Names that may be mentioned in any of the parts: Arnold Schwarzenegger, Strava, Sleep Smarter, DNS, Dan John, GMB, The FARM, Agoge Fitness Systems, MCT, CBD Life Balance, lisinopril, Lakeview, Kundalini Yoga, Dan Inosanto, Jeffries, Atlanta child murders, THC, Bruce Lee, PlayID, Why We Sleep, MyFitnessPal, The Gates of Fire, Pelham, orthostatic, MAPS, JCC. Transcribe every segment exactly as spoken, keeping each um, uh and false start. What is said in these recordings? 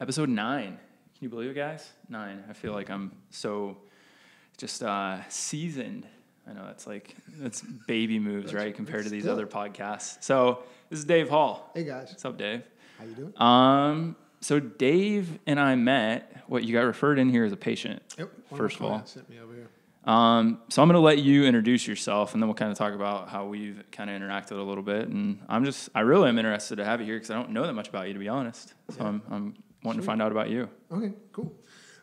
Episode nine. Can you believe it, guys? Nine. I feel like I'm so just uh, seasoned. I know that's like, that's baby moves, right, compared to these still. Other podcasts. So this is Dave Hall. Hey, guys. What's up, Dave? How you doing? Um, so Dave and I met, what, you got referred in here as a patient, yep. first of all. Sent me over here. Um, so I'm going to let you introduce yourself, and then we'll kind of talk about how we've kind of interacted a little bit. And I'm just, I really am interested to have you here because I don't know that much about you, to be honest. So yeah. I'm, I'm wanting Sweet. to find out about you. Okay, cool.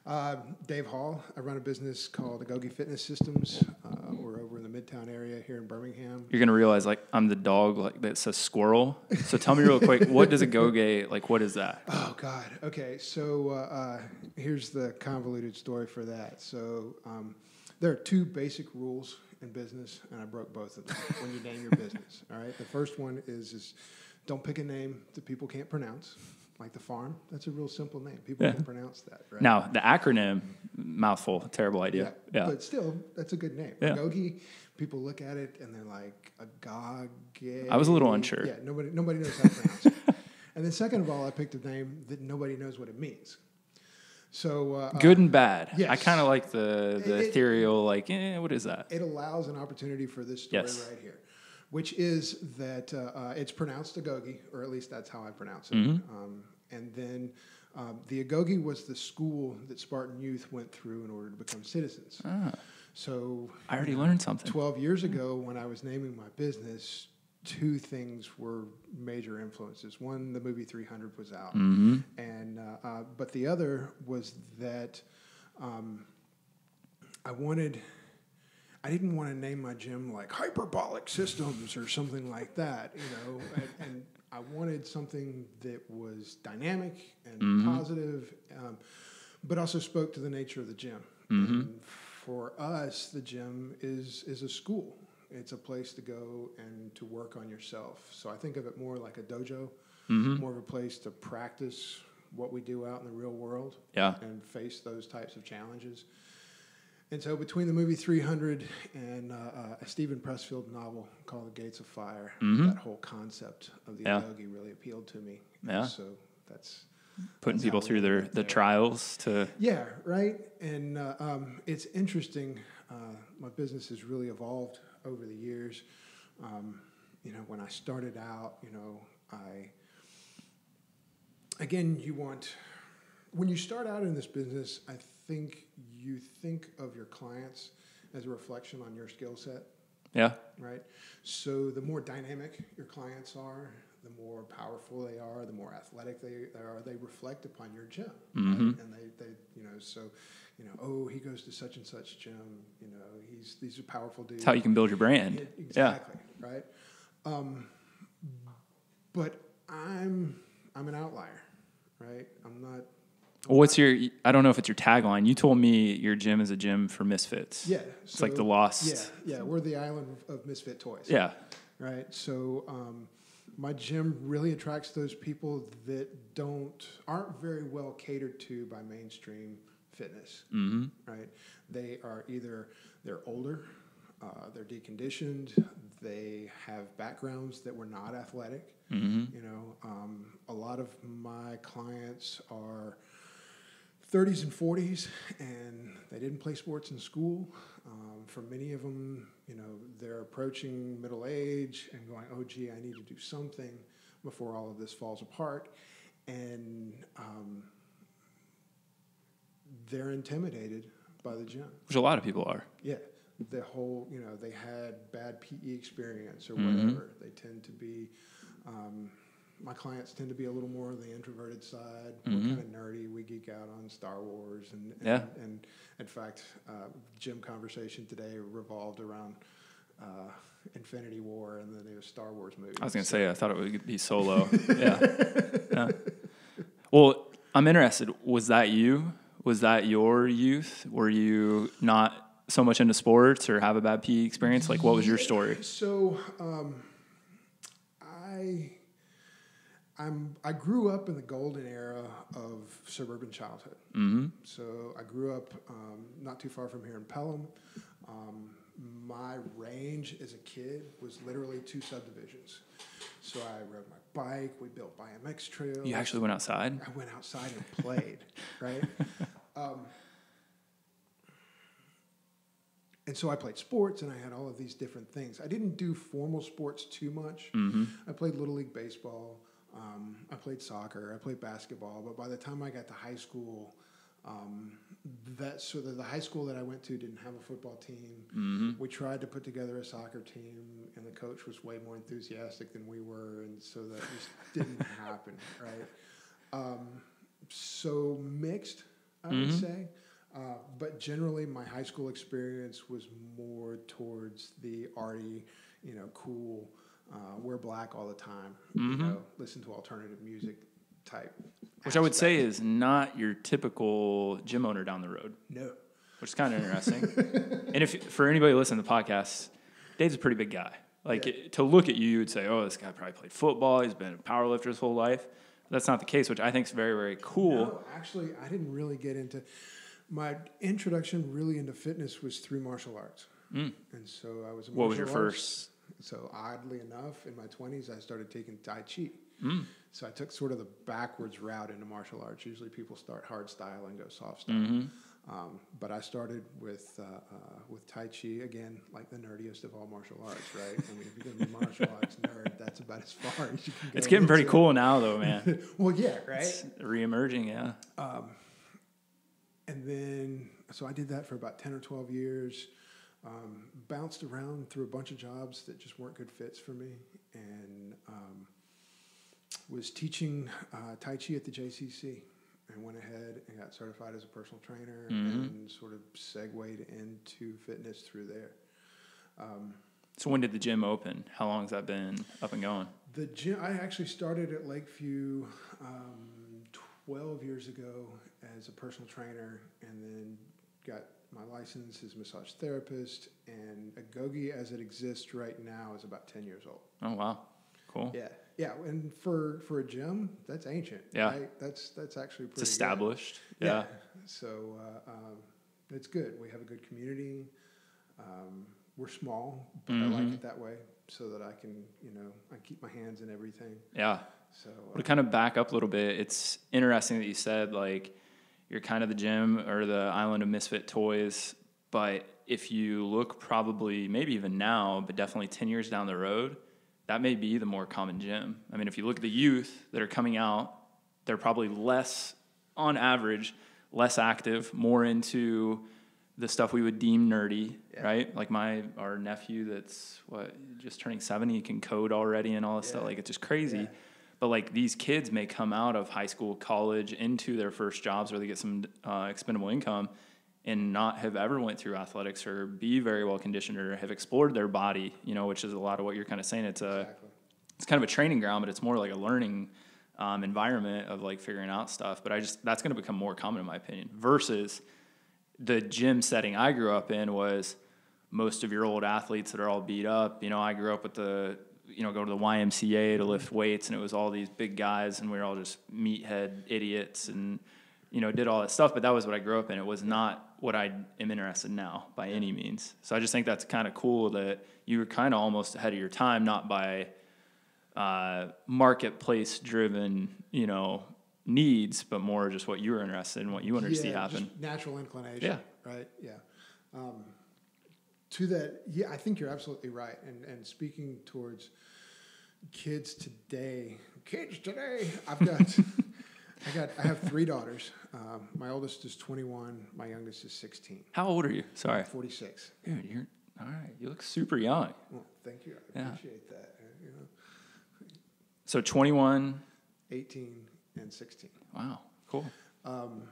Uh, Dave Hall. I run a business called Agoge Fitness Systems. Uh, we're over in the Midtown area here in Birmingham. You're going to realize, like, I'm the dog like that says squirrel. So tell me real quick, what does Agoge, like, what is that? Oh, God. Okay, so uh, uh, here's the convoluted story for that. So... Um, There are two basic rules in business, and I broke both of them when you name your business, all right? The first one is, is don't pick a name that people can't pronounce, like the farm. That's a real simple name. People yeah. can't pronounce that, right? Now, the acronym, mouthful, terrible idea. Yeah, yeah. But still, that's a good name. Yeah. Agoge, people look at it, and they're like, Agoge. I was a little unsure. Yeah, nobody, nobody knows how to pronounce it. And then second of all, I picked a name that nobody knows what it means. So uh, good and bad. Yes. I kind of like the, the it, ethereal, like, eh, what is that? It allows an opportunity for this story yes. right here, which is that uh, uh, it's pronounced Agoge, or at least that's how I pronounce it. Mm-hmm. Um, and then um, the Agoge was the school that Spartan youth went through in order to become citizens. Ah. So I already learned something. twelve years ago when I was naming my business, two things were major influences. One, the movie three hundred was out, mm-hmm. and uh, uh, but the other was that um, I wanted, I didn't want to name my gym like Hyperbolic Systems or something like that, you know. and, and I wanted something that was dynamic and mm-hmm. positive, um, but also spoke to the nature of the gym. Mm-hmm. And for us, the gym is is a school. It's a place to go and to work on yourself. So I think of it more like a dojo, mm-hmm. more of a place to practice what we do out in the real world yeah. and face those types of challenges. And so between the movie three hundred and uh, a Stephen Pressfield novel called The Gates of Fire, mm-hmm. that whole concept of the yeah. Agoge really appealed to me. Yeah. And so that's... Putting that's people through their the trials to... Yeah, right? And uh, um, it's interesting. Uh, my business has really evolved over the years. Um, you know, when I started out, you know, I, again, you want, when you start out in this business, I think you think of your clients as a reflection on your skill set. Yeah. Right? So the more dynamic your clients are, the more powerful they are, the more athletic they, they are, they reflect upon your gym. Mm-hmm. Right? And they, they, you know, so, you know, oh, he goes to such and such gym, you know, he's, these are powerful dudes. That's how you can build your brand. It, exactly. Yeah. Right. Um, but I'm, I'm an outlier, right? I'm not. Well, what's your, I don't know if it's your tagline. You told me your gym is a gym for misfits. Yeah. So, it's like the lost. Yeah. Yeah. We're the island of misfit toys. Yeah. Right. So, um, my gym really attracts those people that don't aren't very well catered to by mainstream fitness, mm-hmm. right? They are either they're older, uh, they're deconditioned, they have backgrounds that were not athletic. Mm-hmm. You know, um, a lot of my clients are thirties and forties, and they didn't play sports in school. Um, for many of them, you know, they're approaching middle age and going, oh, gee, I need to do something before all of this falls apart. And um, they're intimidated by the gym. Which a lot of people are. Yeah. The whole, you know, they had bad P E experience or mm-hmm. whatever. They tend to be... Um, my clients tend to be a little more on the introverted side. Mm-hmm. We're kind of nerdy. We geek out on Star Wars. And, and, yeah. and, and in fact, uh, gym conversation today revolved around uh, Infinity War and the new Star Wars movie. I was going to so. say, I thought it would be Solo. yeah. yeah. Well, I'm interested. Was that you? Was that your youth? Were you not so much into sports or have a bad P E experience? Like, what was your story? So, um, I... I'm, I grew up in the golden era of suburban childhood. Mm-hmm. So I grew up um, not too far from here in Pelham. Um, my range as a kid was literally two subdivisions. So I rode my bike. We built B M X trails. You actually went outside? I went outside and played, right? Um, and so I played sports, and I had all of these different things. I didn't do formal sports too much. Mm-hmm. I played Little League Baseball. Um, I played soccer. I played basketball. But by the time I got to high school, um, that so the, the high school that I went to didn't have a football team. Mm-hmm. We tried to put together a soccer team, and the coach was way more enthusiastic than we were, and so that just didn't happen, right? Um, so mixed, I mm-hmm. would say. Uh, but generally, my high school experience was more towards the arty, you know, cool, uh, wear black all the time, mm-hmm. you know, listen to alternative music type. Which aspect. I would say is not your typical gym owner down the road. No. Which is kind of interesting. And if for anybody listening to the podcast, Dave's a pretty big guy. Like, yeah. it, to look at you, you would say, oh, this guy probably played football. He's been a power lifter his whole life. That's not the case, which I think is very, very cool. No, actually, I didn't really get into... My introduction really into fitness was through martial arts. Mm. And so I was a martial What was your arts. First? So oddly enough, in my twenties, I started taking Tai Chi. Mm. So I took sort of the backwards route into martial arts. Usually people start hard style and go soft style. Mm-hmm. Um, but I started with uh, uh, with Tai Chi, again, like the nerdiest of all martial arts, right? I mean, if you're going to be a martial arts nerd, that's about as far as you can go. It's getting pretty it. cool now, though, man. Well, yeah, right? It's re-emerging, yeah. Um And then, so I did that for about ten or twelve years, um, bounced around through a bunch of jobs that just weren't good fits for me, and um, was teaching uh, Tai Chi at the J C C, and went ahead and got certified as a personal trainer, mm-hmm. and sort of segued into fitness through there. Um, so when did the gym open? How long has that been up and going? The gym, I actually started at Lakeview um, twelve years ago, as a personal trainer, and then got my license as a massage therapist, and Agoge as it exists right now is about ten years old. Oh, wow. Cool. Yeah. Yeah. And for, for a gym, that's ancient. Yeah. Right? That's, that's actually pretty It's established. Good. Yeah. yeah. So, uh, um, it's good. We have a good community. Um, we're small, but mm-hmm. I like it that way so that I can, you know, I keep my hands in everything. Yeah. So uh, to kind of back up a little bit, it's interesting that you said like, you're kind of the gym or the island of misfit toys. But if you look probably maybe even now, but definitely ten years down the road, that may be the more common gym. I mean, if you look at the youth that are coming out, they're probably less, on average, less active, more into the stuff we would deem nerdy, yeah. right? Like my our nephew that's what just turning seven, he can code already and all this yeah. stuff. Like it's just crazy. Yeah. But, like, these kids may come out of high school, college, into their first jobs where they get some uh, expendable income and not have ever went through athletics or be very well conditioned or have explored their body, you know, which is a lot of what you're kind of saying. It's a, exactly. it's kind of a training ground, but it's more like a learning um, environment of, like, figuring out stuff. But I just that's going to become more common, in my opinion, versus the gym setting I grew up in was most of your old athletes that are all beat up. You know, I grew up with the – you know, go to the Y M C A to lift weights, and it was all these big guys, and we were all just meathead idiots and, you know, did all that stuff. But that was what I grew up in. It was not what I am interested in now by any means. So I just think that's kind of cool that you were kind of almost ahead of your time, not by uh, marketplace-driven, you know, needs, but more just what you were interested in, what you wanted yeah, to see happen. Just natural inclination, yeah. right? Yeah. Um, To that, yeah, I think you're absolutely right. And and speaking towards kids today, kids today, I've got, I got, I have three daughters. Um, my oldest is twenty-one. My youngest is sixteen. How old are you? Sorry, forty-six. Dude, you're all right. You look super young. Well, thank you. I yeah. appreciate that. You know. So twenty-one, eighteen, and sixteen. Wow, cool. Um,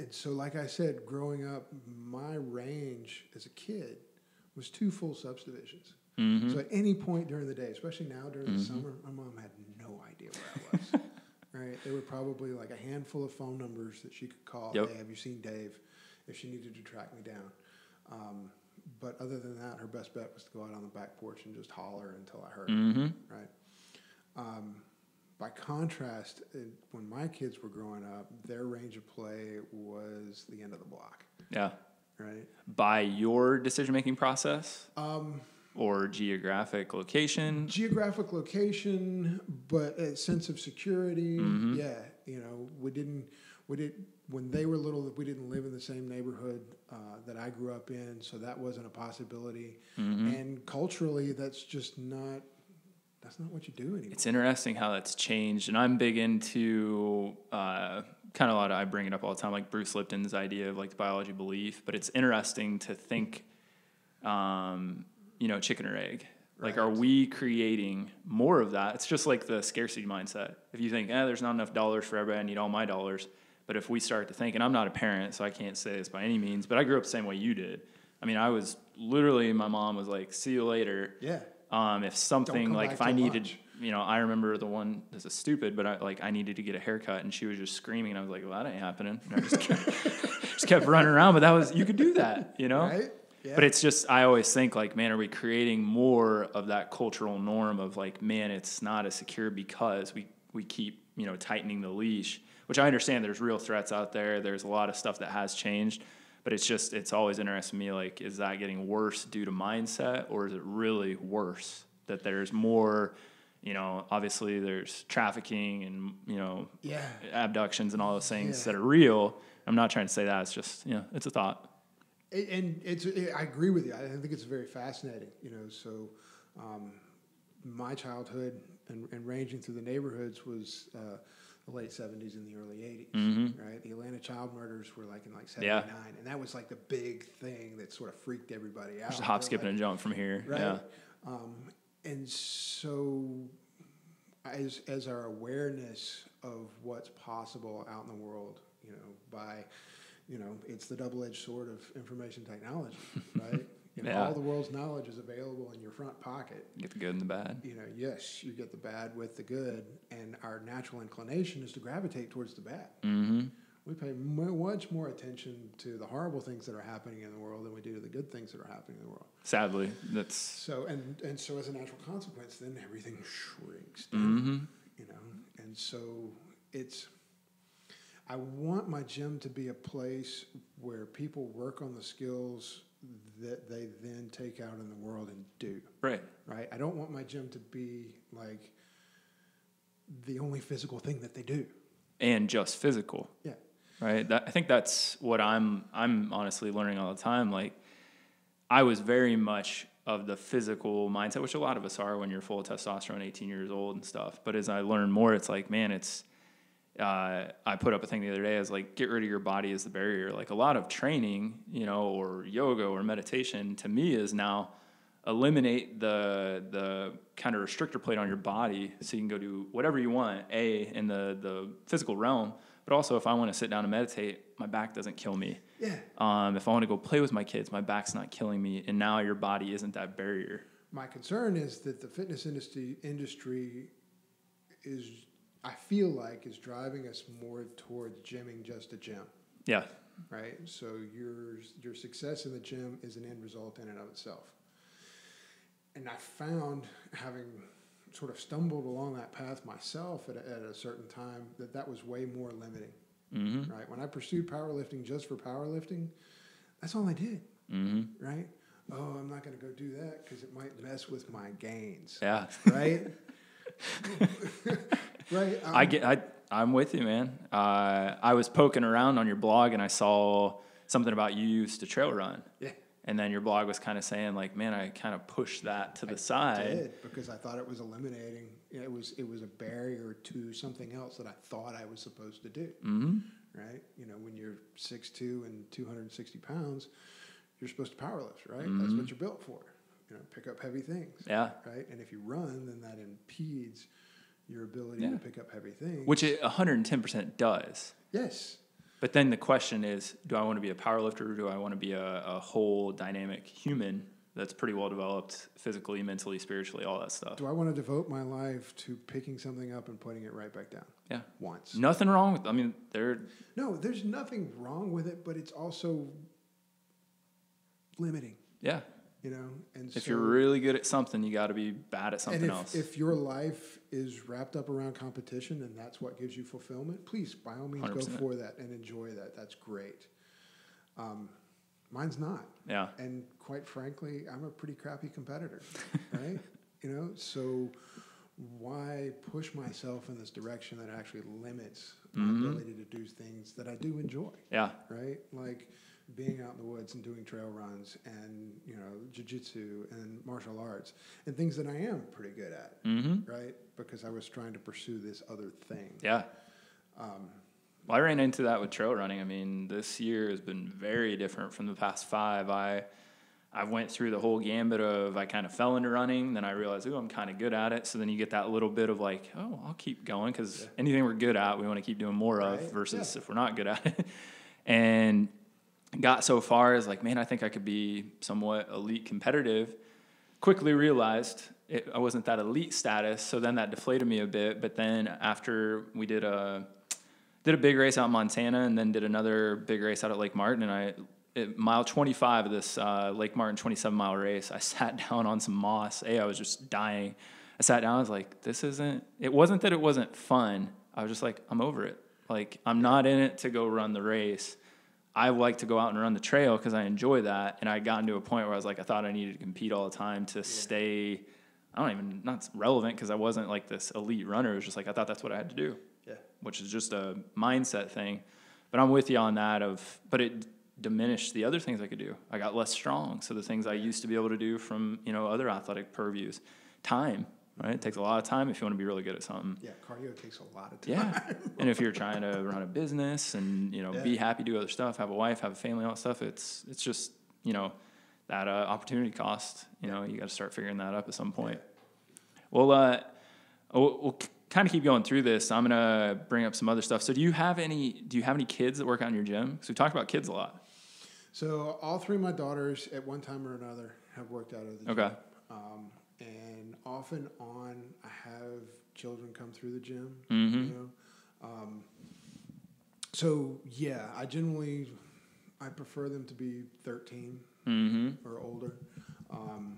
And so, like I said, growing up, my range as a kid was two full subdivisions. Mm-hmm. So at any point during the day, especially now during mm-hmm. the summer, my mom had no idea where I was. Right? There were probably like a handful of phone numbers that she could call. Yep. Hey, have you seen Dave? If she needed to track me down. Um, but other than that, her best bet was to go out on the back porch and just holler until I heard. Mm-hmm. Right? Um, By contrast, it, when my kids were growing up, their range of play was the end of the block. Yeah. Right? By your decision-making process? Um, Or geographic location? Geographic location, but a sense of security. Mm-hmm. Yeah, you know, we didn't, we did when they were little, we didn't live in the same neighborhood uh, that I grew up in, so that wasn't a possibility. Mm-hmm. And culturally, that's just not, that's not what you do anymore. It's interesting how that's changed, and I'm big into uh, kind of a lot of, I bring it up all the time, like Bruce Lipton's idea of like the biology belief, but it's interesting to think, um, you know, chicken or egg. Like, right. Are we creating more of that? It's just like the scarcity mindset. If you think, eh, there's not enough dollars for everybody, I need all my dollars. But if we start to think, and I'm not a parent, so I can't say this by any means, but I grew up the same way you did. I mean, I was literally, my mom was like, see you later. Yeah. Um, if something, like if I needed, lunch. you know, I remember the one, this is stupid, but I like I needed to get a haircut and she was just screaming. And I was like, well, that ain't happening. And I just kept, just kept running around, but that was, you could do that, you know? Right. Yeah. But it's just, I always think like, man, are we creating more of that cultural norm of like, man, it's not as secure because we, we keep, you know, tightening the leash, which I understand there's real threats out there. There's a lot of stuff that has changed, but it's just, it's always interesting to me. Like, is that getting worse due to mindset or is it really worse that there's more, you know, obviously there's trafficking and, you know, yeah. abductions and all those things yeah. that are real. I'm not trying to say that. It's just, you know, it's a thought. And it's, it, I agree with you. I think it's very fascinating, you know, so um, my childhood and, and ranging through the neighborhoods was uh, the late seventies and the early eighties, mm-hmm. right? The Atlanta child murders were like in like seventy-nine, yeah. and that was like the big thing that sort of freaked everybody out. Just hop, skip, like, and jump from here. Right? Yeah. Um, and so as, as our awareness of what's possible out in the world, you know, by... you know, it's the double-edged sword of information technology, right? You know, yeah. all the world's knowledge is available in your front pocket. You get the good and the bad. You know, yes, you get the bad with the good, and our natural inclination is to gravitate towards the bad. Mm-hmm. We pay much more attention to the horrible things that are happening in the world than we do to the good things that are happening in the world. Sadly, that's... So, and, and so as a natural consequence, then everything shrinks down, mm-hmm. you know? And so it's... I want my gym to be a place where people work on the skills that they then take out in the world and do. Right. Right? I don't want my gym to be like the only physical thing that they do. And just physical. Yeah. Right? That, I think that's what I'm I'm honestly learning all the time. Like, I was very much of the physical mindset, which a lot of us are when you're full of testosterone, eighteen years old and stuff. But as I learn more, it's like, man, it's... Uh, I put up a thing the other day as like, get rid of your body as the barrier. Like a lot of training, you know, or yoga or meditation to me is now eliminate the, the kind of restrictor plate on your body. So you can go do whatever you want, A, in the, the physical realm. But also if I want to sit down and meditate, my back doesn't kill me. Yeah. Um, if I want to go play with my kids, my back's not killing me. And now your body isn't that barrier. My concern is that the fitness industry industry is, I feel like, is driving us more towards gymming just a gym. Yeah. Right? So your your success in the gym is an end result in and of itself. And I found, having sort of stumbled along that path myself at a, at a certain time, that that was way more limiting. Mm-hmm. Right? When I pursued powerlifting just for powerlifting, that's all I did. Mm-hmm. Right? Oh, I'm not going to go do that because it might mess with my gains. Yeah. Right? Right. Um, I get, I, I'm with you, man. Uh, I was poking around on your blog and I saw something about you used to trail run. Yeah. And then your blog was kind of saying like, man, I kind of pushed that to the I side. Did, because I thought it was eliminating. It was, it was a barrier to something else that I thought I was supposed to do. Mm-hmm. Right. You know, when you're six two and two hundred sixty pounds, you're supposed to power lift, right? Mm-hmm. That's what you're built for. You know, pick up heavy things. Yeah. Right. And if you run, then that impedes your ability yeah. to pick up heavy things. Which it one hundred ten percent does. Yes. But then the question is, do I want to be a powerlifter or do I want to be a, a whole dynamic human that's pretty well developed physically, mentally, spiritually, all that stuff? Do I want to devote my life to picking something up and putting it right back down? Yeah. Once. Nothing wrong with it. I mean, there... No, there's nothing wrong with it, but it's also limiting. Yeah. You know, and if so, you're really good at something, you got to be bad at something and if, else. If your life is wrapped up around competition and that's what gives you fulfillment, please, by all means, one hundred percent. Go for that and enjoy that. That's great. Um, Mine's not. Yeah. And quite frankly, I'm a pretty crappy competitor, right? You know, so why push myself in this direction that actually limits mm-hmm. my ability to do things that I do enjoy? Yeah. Right? Like being out in the woods and doing trail runs and, you know, jiu-jitsu and martial arts and things that I am pretty good at, mm-hmm. right? Because I was trying to pursue this other thing. Yeah. Um, well, I ran into that with trail running. I mean, this year has been very different from the past five. I I went through the whole gambit of I kind of fell into running, then I realized, oh, I'm kind of good at it. So then you get that little bit of like, oh, I'll keep going because yeah. anything we're good at, we want to keep doing more right? of versus yeah. if we're not good at it. And got so far as like, man, I think I could be somewhat elite competitive. Quickly realized it, I wasn't that elite status, so then that deflated me a bit. But then after we did a did a big race out in Montana, and then did another big race out at Lake Martin, and I at mile twenty-five of this uh, Lake Martin twenty-seven mile race, I sat down on some moss. Hey, I was just dying. I sat down. I was like, this isn't. It wasn't that it wasn't fun. I was just like, I'm over it. Like I'm not in it to go run the race. I like to go out and run the trail because I enjoy that. And I got into a point where I was like, I thought I needed to compete all the time to yeah. stay, I don't even, not relevant because I wasn't like this elite runner. It was just like, I thought that's what I had to do, yeah. which is just a mindset thing. But I'm with you on that of, but it diminished the other things I could do. I got less strong. So the things I used to be able to do from, you know, other athletic purviews, time, right? It takes a lot of time if you want to be really good at something. Yeah, cardio takes a lot of time. Yeah, and if you're trying to run a business and, you know, yeah. be happy, do other stuff, have a wife, have a family, all that stuff, it's it's just, you know, that uh, opportunity cost, you know, you got to start figuring that up at some point. Yeah. Well, uh, we'll, we'll kind of keep going through this. I'm going to bring up some other stuff. So do you have any, do you have any kids that work out in your gym? Because we talked about kids a lot. So all three of my daughters at one time or another have worked out of the okay. gym. Um, And off and on, I have children come through the gym, mm-hmm. you know. Um, so, yeah, I generally, I prefer them to be thirteen mm-hmm. or older. Um,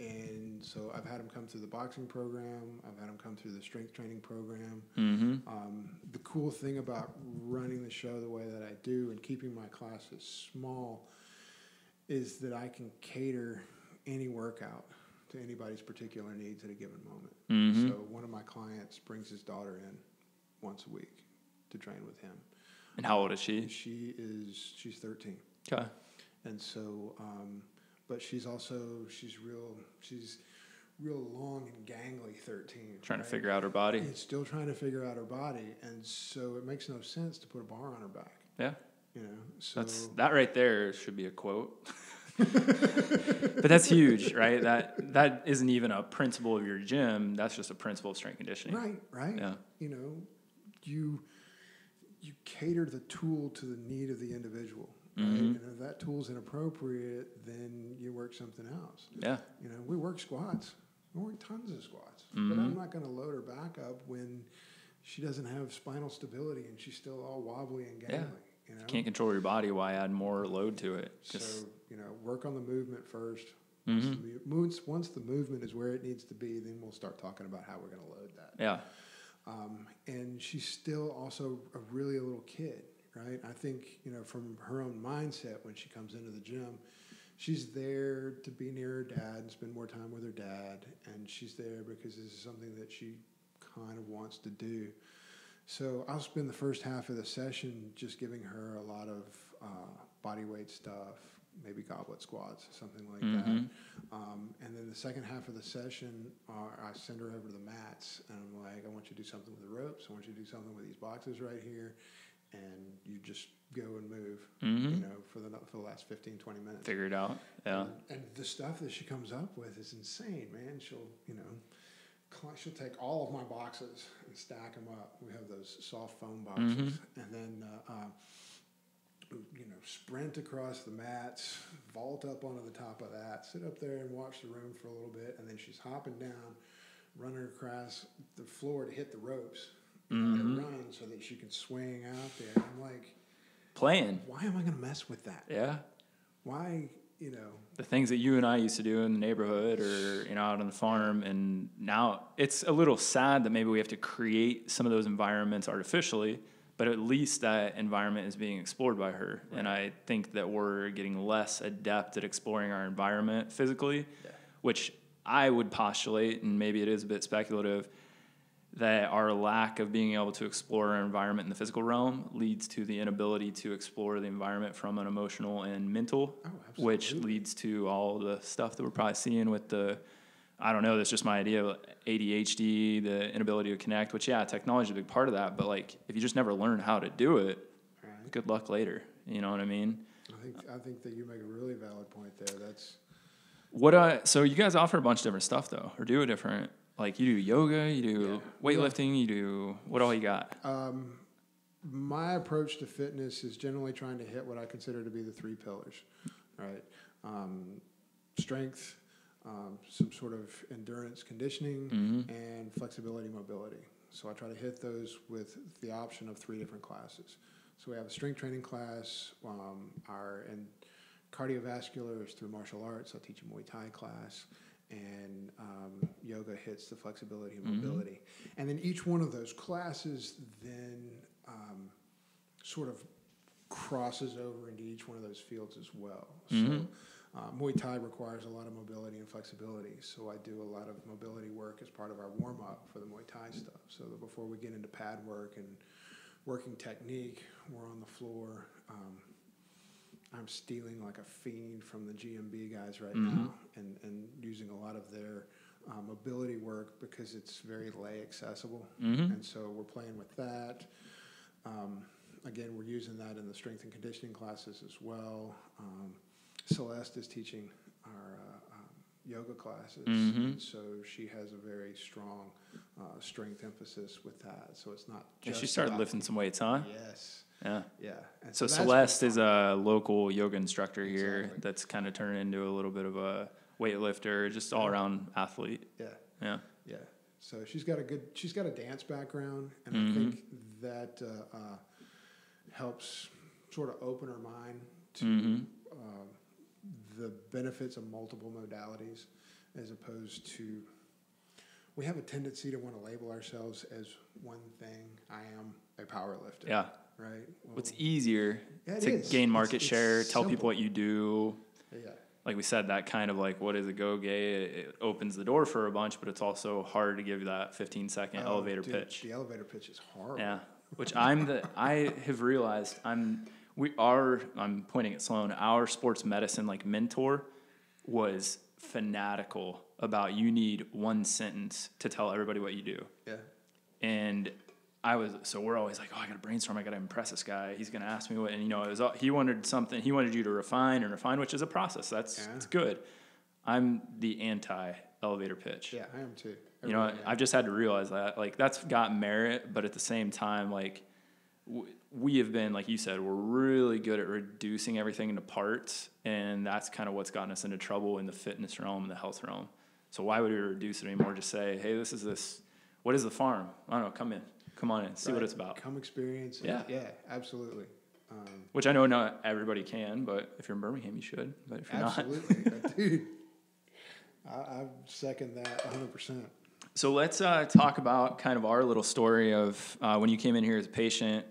and so I've had them come through the boxing program. I've had them come through the strength training program. Mm-hmm. Um, the cool thing about running the show the way that I do and keeping my classes small is that I can cater any workout to anybody's particular needs at a given moment. Mm-hmm. So one of my clients brings his daughter in once a week to train with him. And how old is she? She is, she's thirteen. Okay. And so, um, but she's also, she's real, she's real long and gangly thirteen. Trying right? to figure out her body. And still trying to figure out her body. And so it makes no sense to put a bar on her back. Yeah. You know, so. That's, that right there should be a quote. But that's huge, right? That that isn't even a principle of your gym. That's just a principle of strength conditioning. Right, right. Yeah. You know, you you cater the tool to the need of the individual. Right? Mm-hmm. And if that tool's inappropriate, then you work something else. Yeah. You know, we work squats. We work tons of squats. Mm-hmm. But I'm not going to load her back up when she doesn't have spinal stability and she's still all wobbly and gangly. Yeah. You know? You can't control your body. Why add more load to it? Just so, you know, work on the movement first. Mm-hmm. Once, once the movement is where it needs to be, then we'll start talking about how we're going to load that. Yeah. Um, and she's still also a really a little kid, right? I think, you know, from her own mindset when she comes into the gym, she's there to be near her dad and spend more time with her dad. And she's there because this is something that she kind of wants to do. So I'll spend the first half of the session just giving her a lot of uh, body weight stuff, maybe goblet squats, something like mm-hmm. that. Um, and then the second half of the session, uh, I send her over to the mats, and I'm like, I want you to do something with the ropes. I want you to do something with these boxes right here. And you just go and move, mm-hmm. you know, for the for the last fifteen, twenty minutes. Figure it out, yeah. And, and the stuff that she comes up with is insane, man. She'll, you know... She'll take all of my boxes and stack them up. We have those soft foam boxes. Mm-hmm. And then, uh, uh, you know, sprint across the mats, vault up onto the top of that, sit up there and watch the room for a little bit. And then she's hopping down, running across the floor to hit the ropes mm-hmm. and run so that she can swing out there. I'm like, playing. Why am I going to mess with that? Yeah. Why? You know, the things that you and I used to do in the neighborhood or, you know, out on the farm. And now it's a little sad that maybe we have to create some of those environments artificially, but at least that environment is being explored by her. Right. And I think that we're getting less adept at exploring our environment physically, yeah. which I would postulate, and maybe it is a bit speculative, that our lack of being able to explore our environment in the physical realm leads to the inability to explore the environment from an emotional and mental, oh, absolutely. Which leads to all the stuff that we're probably seeing with the, I don't know, that's just my idea, A D H D, the inability to connect, which, yeah, technology is a big part of that, but, like, if you just never learn how to do it, right. good luck later, you know what I mean? I think I think that you make a really valid point there. That's what I, so you guys offer a bunch of different stuff, though, or do a different, like, you do yoga, you do yeah. weightlifting, you do, what all you got? Um, my approach to fitness is generally trying to hit what I consider to be the three pillars, right? Um, strength, Um, some sort of endurance conditioning, mm-hmm. and flexibility, mobility. So I try to hit those with the option of three different classes. So we have a strength training class, um, our and cardiovascular is through martial arts. I teach a Muay Thai class, and um, yoga hits the flexibility and mobility. Mm-hmm. And then each one of those classes then um, sort of crosses over into each one of those fields as well. Mm-hmm. So Uh, Muay Thai requires a lot of mobility and flexibility, so I do a lot of mobility work as part of our warm-up for the Muay Thai stuff. So that before we get into pad work and working technique, we're on the floor. Um, I'm stealing like a fiend from the G M B guys right mm-hmm. now and, and using a lot of their uh, mobility work because it's very lay accessible, mm-hmm. and so we're playing with that. Um, again, we're using that in the strength and conditioning classes as well. Um, Celeste is teaching our uh, um, yoga classes, mm-hmm. so she has a very strong uh, strength emphasis with that. So it's not just. And she started lifting some weights, huh? Yes. Yeah. Yeah. And so, so Celeste is a local yoga instructor here exactly. that's kind of turned into a little bit of a weightlifter, just all around athlete. Yeah. Yeah. Yeah. So she's got a good, she's got a dance background, and mm-hmm. I think that uh, uh, helps sort of open her mind to. Mm-hmm. Um, the benefits of multiple modalities as opposed to, we have a tendency to want to label ourselves as one thing. I am a power lifter. Yeah. Right? Well, it's easier yeah, it to is. gain market it's, share, it's tell simple. people what you do. Yeah. Like we said, that kind of like, what is Agoge? It, it opens the door for a bunch, but it's also hard to give you that fifteen second oh, elevator dude, pitch. The elevator pitch is horrible. Yeah. Which I'm the, I have realized I'm, We are, I'm pointing at Sloan, our sports medicine like mentor was fanatical about you need one sentence to tell everybody what you do. Yeah. And I was, so we're always like, oh, I got to brainstorm. I got to impress this guy. He's going to ask me what, and you know, it was, he wanted something, he wanted you to refine and refine, which is a process. That's yeah. it's good. I'm the anti elevator pitch. Yeah, I am too. Everyone, you know, yeah. I've just had to realize that like that's got merit, but at the same time, like, we have been, like you said, we're really good at reducing everything into parts, and that's kind of what's gotten us into trouble in the fitness realm and the health realm. So why would we reduce it anymore? Just say, hey, this is this, what is the farm? I don't know, come in, come on in, see right. what it's about. Come experience it. Yeah, yeah, absolutely. Um, Which I know not everybody can, but if you're in Birmingham, you should. But if you're absolutely. not. Absolutely. Dude, I, I second that one hundred percent. So let's uh, talk about kind of our little story of uh, when you came in here as a patient.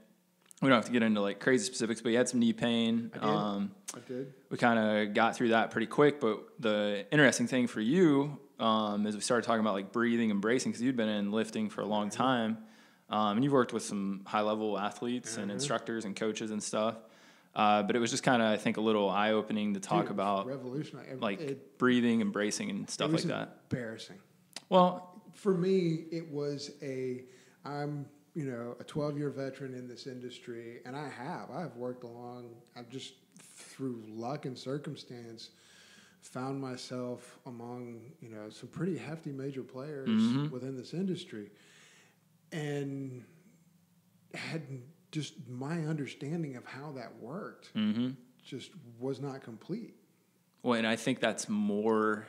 We don't have to get into like crazy specifics, but you had some knee pain. I did. Um, I did. We kind of got through that pretty quick, but the interesting thing for you um, is we started talking about like breathing and bracing because you'd been in lifting for a long time, um, and you've worked with some high-level athletes mm-hmm. and instructors and coaches and stuff. Uh, but it was just kind of, I think, a little eye-opening to talk Dude, about revolutionary. like it, breathing and bracing and stuff like that. It was embarrassing. Well, for me, it was a I'm you know a twelve year veteran in this industry, and I have I've worked along. I've just through luck and circumstance found myself among you know some pretty hefty major players mm-hmm. within this industry, and had just my understanding of how that worked mm-hmm. just was not complete. Well, and I think that's more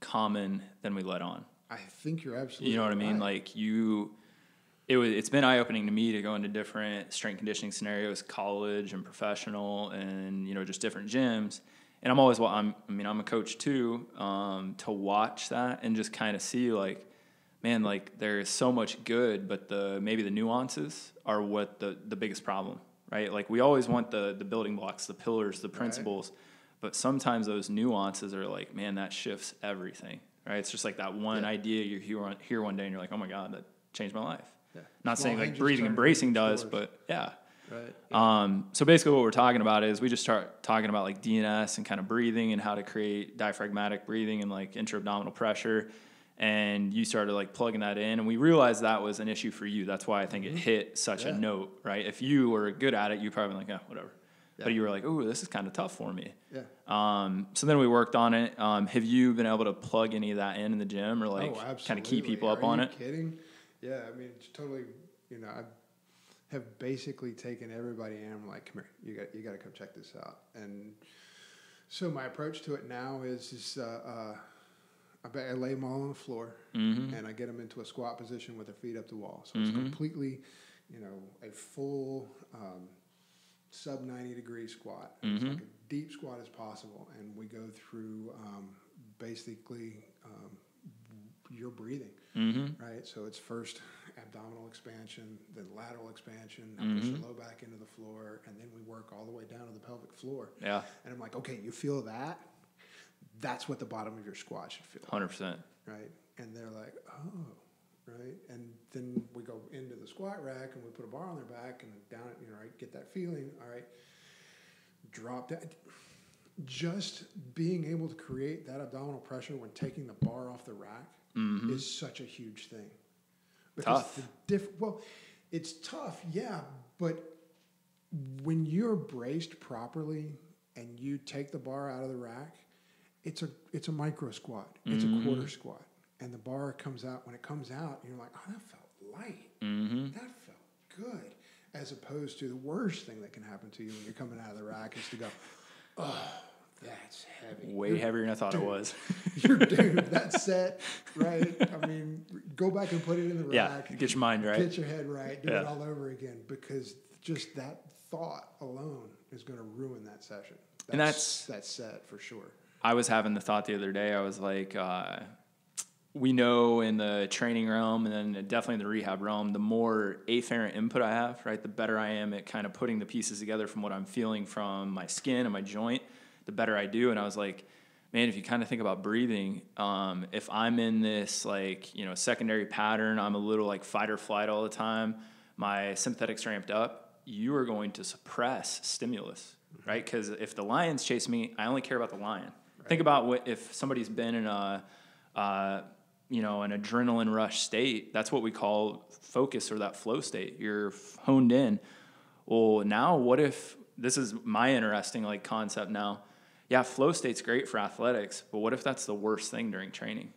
common than we let on. I think you're absolutely You know what right. I mean? Like you, it was, it's been eye-opening to me to go into different strength conditioning scenarios, college and professional and, you know, just different gyms. And I'm always, well, I'm, I mean, I'm a coach too, um, to watch that and just kind of see like, man, like there's so much good, but the maybe the nuances are what the, the biggest problem, right? Like we always want the the building blocks, the pillars, the principles, right. But sometimes those nuances are like, man, that shifts everything, right? It's just like that one yeah. idea you hear, hear one day and you're like, oh my God, that changed my life. Yeah. Not Small saying like breathing and bracing does, but yeah. Right. Yeah. Um, so basically what we're talking about is we just start talking about like D N S and kind of breathing and how to create diaphragmatic breathing and like intra-abdominal pressure. And you started like plugging that in, and we realized that was an issue for you. That's why I think mm-hmm. it hit such yeah. a note, right? If you were good at it, you probably like, oh, whatever. Yeah. But you were like, oh, this is kind of tough for me. Yeah. Um, so then we worked on it. Um, have you been able to plug any of that in in the gym or like oh, kind of keep people up Are on you it? Kidding? Yeah. I mean, it's totally, you know, I have basically taken everybody and I'm like, come here, you got, you got to come check this out. And so my approach to it now is, is, uh, uh, I lay them all on the floor mm-hmm. and I get them into a squat position with their feet up the wall. So mm-hmm. it's completely, you know, a full, um, sub ninety degree squat, mm-hmm. it's like a deep squat as possible, and we go through um, basically um, your breathing, mm-hmm. right? So it's first abdominal expansion, then lateral expansion, now mm-hmm. push your low back into the floor, and then we work all the way down to the pelvic floor. Yeah, and I'm like, okay, you feel that? That's what the bottom of your squat should feel. one hundred percent, right? And they're like, oh. Right, and then we go into the squat rack and we put a bar on their back and down it, you know, right, get that feeling, all right, drop that. Just being able to create that abdominal pressure when taking the bar off the rack mm-hmm. is such a huge thing. Because tough. The diff- well, it's tough, yeah, but when you're braced properly and you take the bar out of the rack, it's a it's a micro squat, it's mm-hmm. a quarter squat. And the bar comes out, when it comes out, you're like, oh, that felt light. Mm-hmm. That felt good. As opposed to the worst thing that can happen to you when you're coming out of the rack is to go, oh, that's heavy. Way you're, heavier than I thought dude, it was. You're dude, that's set, right? I mean, go back and put it in the yeah, rack. Get your mind right. Get your head right. Do yeah. it all over again. Because just that thought alone is going to ruin that session. That's, and that's... That's set for sure. I was having the thought the other day. I was like... Uh, we know in the training realm and then definitely in the rehab realm, the more afferent input I have, right, the better I am at kind of putting the pieces together from what I'm feeling from my skin and my joint, the better I do. And I was like, man, if you kind of think about breathing, um, if I'm in this like, you know, secondary pattern, I'm a little like fight or flight all the time, my sympathetic's ramped up, you are going to suppress stimulus, mm-hmm. right? Because if the lions chase me, I only care about the lion. Right. Think about what if somebody's been in a... Uh, you know, an adrenaline rush state, that's what we call focus or that flow state. You're honed in. Well, now what if, this is my interesting like concept now. Yeah, flow state's great for athletics, but what if that's the worst thing during training,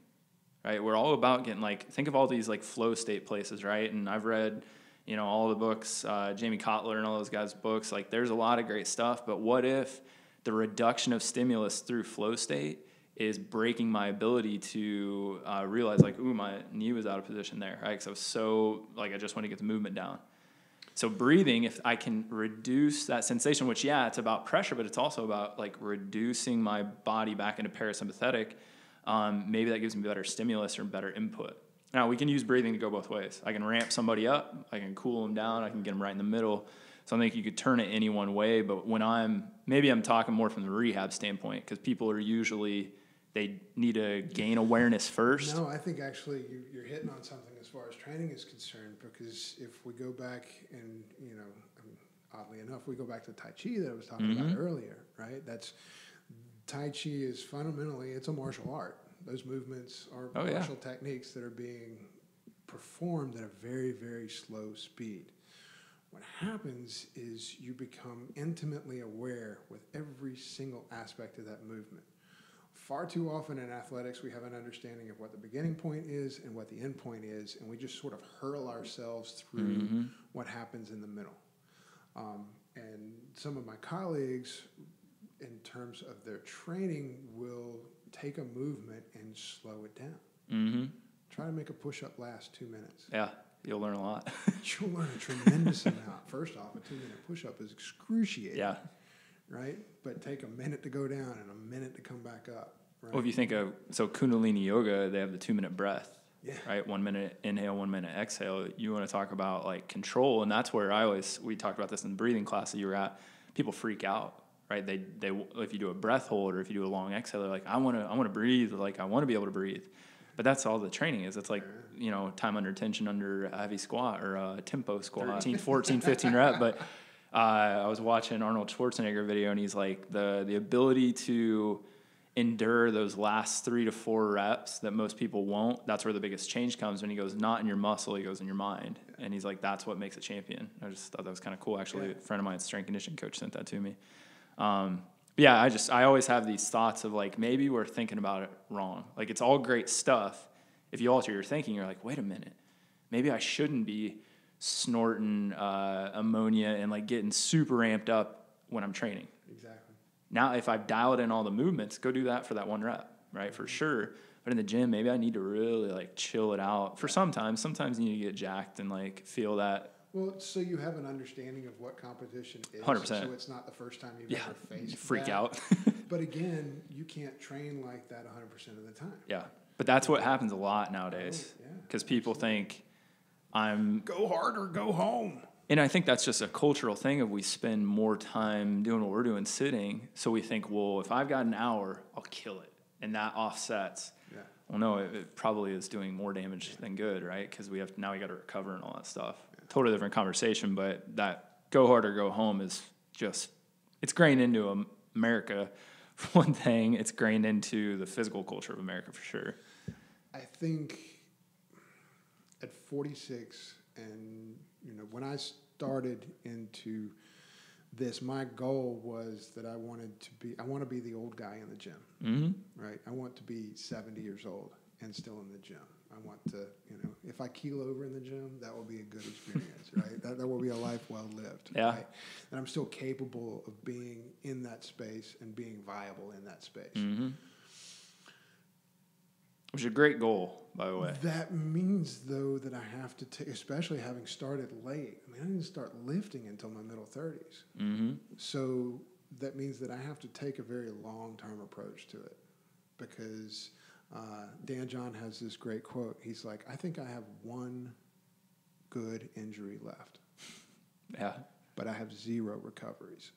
right? We're all about getting like, think of all these like flow state places, right? And I've read, you know, all the books, uh, Jamie Kotler and all those guys' books, like there's a lot of great stuff, but what if the reduction of stimulus through flow state is breaking my ability to uh, realize like, ooh, my knee was out of position there, right? Because I was so, like, I just want to get the movement down. So breathing, if I can reduce that sensation, which, yeah, it's about pressure, but it's also about, like, reducing my body back into parasympathetic, um, maybe that gives me better stimulus or better input. Now, we can use breathing to go both ways. I can ramp somebody up, I can cool them down, I can get them right in the middle. So I think you could turn it any one way, but when I'm, maybe I'm talking more from the rehab standpoint, because people are usually... They need to gain awareness first. No, I think actually you, you're hitting on something as far as training is concerned, because if we go back and, you know, I mean, oddly enough, we go back to Tai Chi that I was talking mm-hmm. about earlier, right? That's Tai Chi is fundamentally, it's a martial art. Those movements are oh, martial yeah. techniques that are being performed at a very, very slow speed. What happens is you become intimately aware with every single aspect of that movement. Far too often in athletics, we have an understanding of what the beginning point is and what the end point is, and we just sort of hurl ourselves through mm-hmm. what happens in the middle. Um, and some of my colleagues, in terms of their training, will take a movement and slow it down. Mm-hmm. Try to make a push-up last two minutes. Yeah, you'll learn a lot. You'll learn a tremendous amount. First off, a two-minute push-up is excruciating. Yeah. Right? But take a minute to go down and a minute to come back up. Right? Well, if you think of, so Kundalini Yoga, they have the two-minute breath, Yeah. Right. One minute inhale, one minute exhale. You want to talk about like control. And that's where I always, we talked about this in the breathing class that you were at. People freak out, right? They, they, if you do a breath hold or if you do a long exhale, they're like, I want to, I want to breathe. Like I want to be able to breathe. But that's all the training is. It's like, you know, time under tension under a heavy squat or a tempo squat, thirteen, fourteen, fifteen rep. But uh, I was watching Arnold Schwarzenegger video and he's like the, the ability to endure those last three to four reps that most people won't. That's where the biggest change comes. When he goes, not in your muscle, he goes in your mind. Yeah. And he's like, that's what makes a champion. I just thought that was kind of cool. Actually, yeah. A friend of mine, strength conditioning coach, sent that to me. Um, but yeah, I just, I always have these thoughts of like, maybe we're thinking about it wrong. Like it's all great stuff. If you alter your thinking, you're like, wait a minute, maybe I shouldn't be snorting uh, ammonia and like getting super amped up when I'm training. Exactly. Now, if I've dialed in all the movements, go do that for that one rep, right? For sure. But in the gym, maybe I need to really like chill it out for sometimes. Sometimes you need to get jacked and like feel that. Well, so you have an understanding of what competition is. one hundred percent. So it's not the first time you've yeah. ever faced freak that. out. But again, you can't train like that one hundred percent of the time. Yeah. But that's what happens a lot nowadays because oh, yeah. people think I'm go hard or go home. And I think that's just a cultural thing of we spend more time doing what we're doing sitting. So we think, well, if I've got an hour, I'll kill it. And that offsets. Yeah. Well, no, it, it probably is doing more damage yeah. than good, right? Because we have now we got to recover and all that stuff. Yeah. Totally different conversation, but that go hard or go home is just, it's grained into America for one thing. It's grained into the physical culture of America for sure. I think at forty-six and... You know, when I started into this, my goal was that I wanted to be, I want to be the old guy in the gym, mm-hmm. right? I want to be seventy years old and still in the gym. I want to, you know, if I keel over in the gym, that will be a good experience, right? That, that will be a life well lived. Yeah. Right? And I'm still capable of being in that space and being viable in that space. Mm-hmm. Which is a great goal, by the way. That means, though, that I have to take, especially having started late. I mean, I didn't start lifting until my middle thirties. Mm-hmm. So that means that I have to take a very long-term approach to it because uh, Dan John has this great quote. He's like, I think I have one good injury left. Yeah. But I have zero recoveries.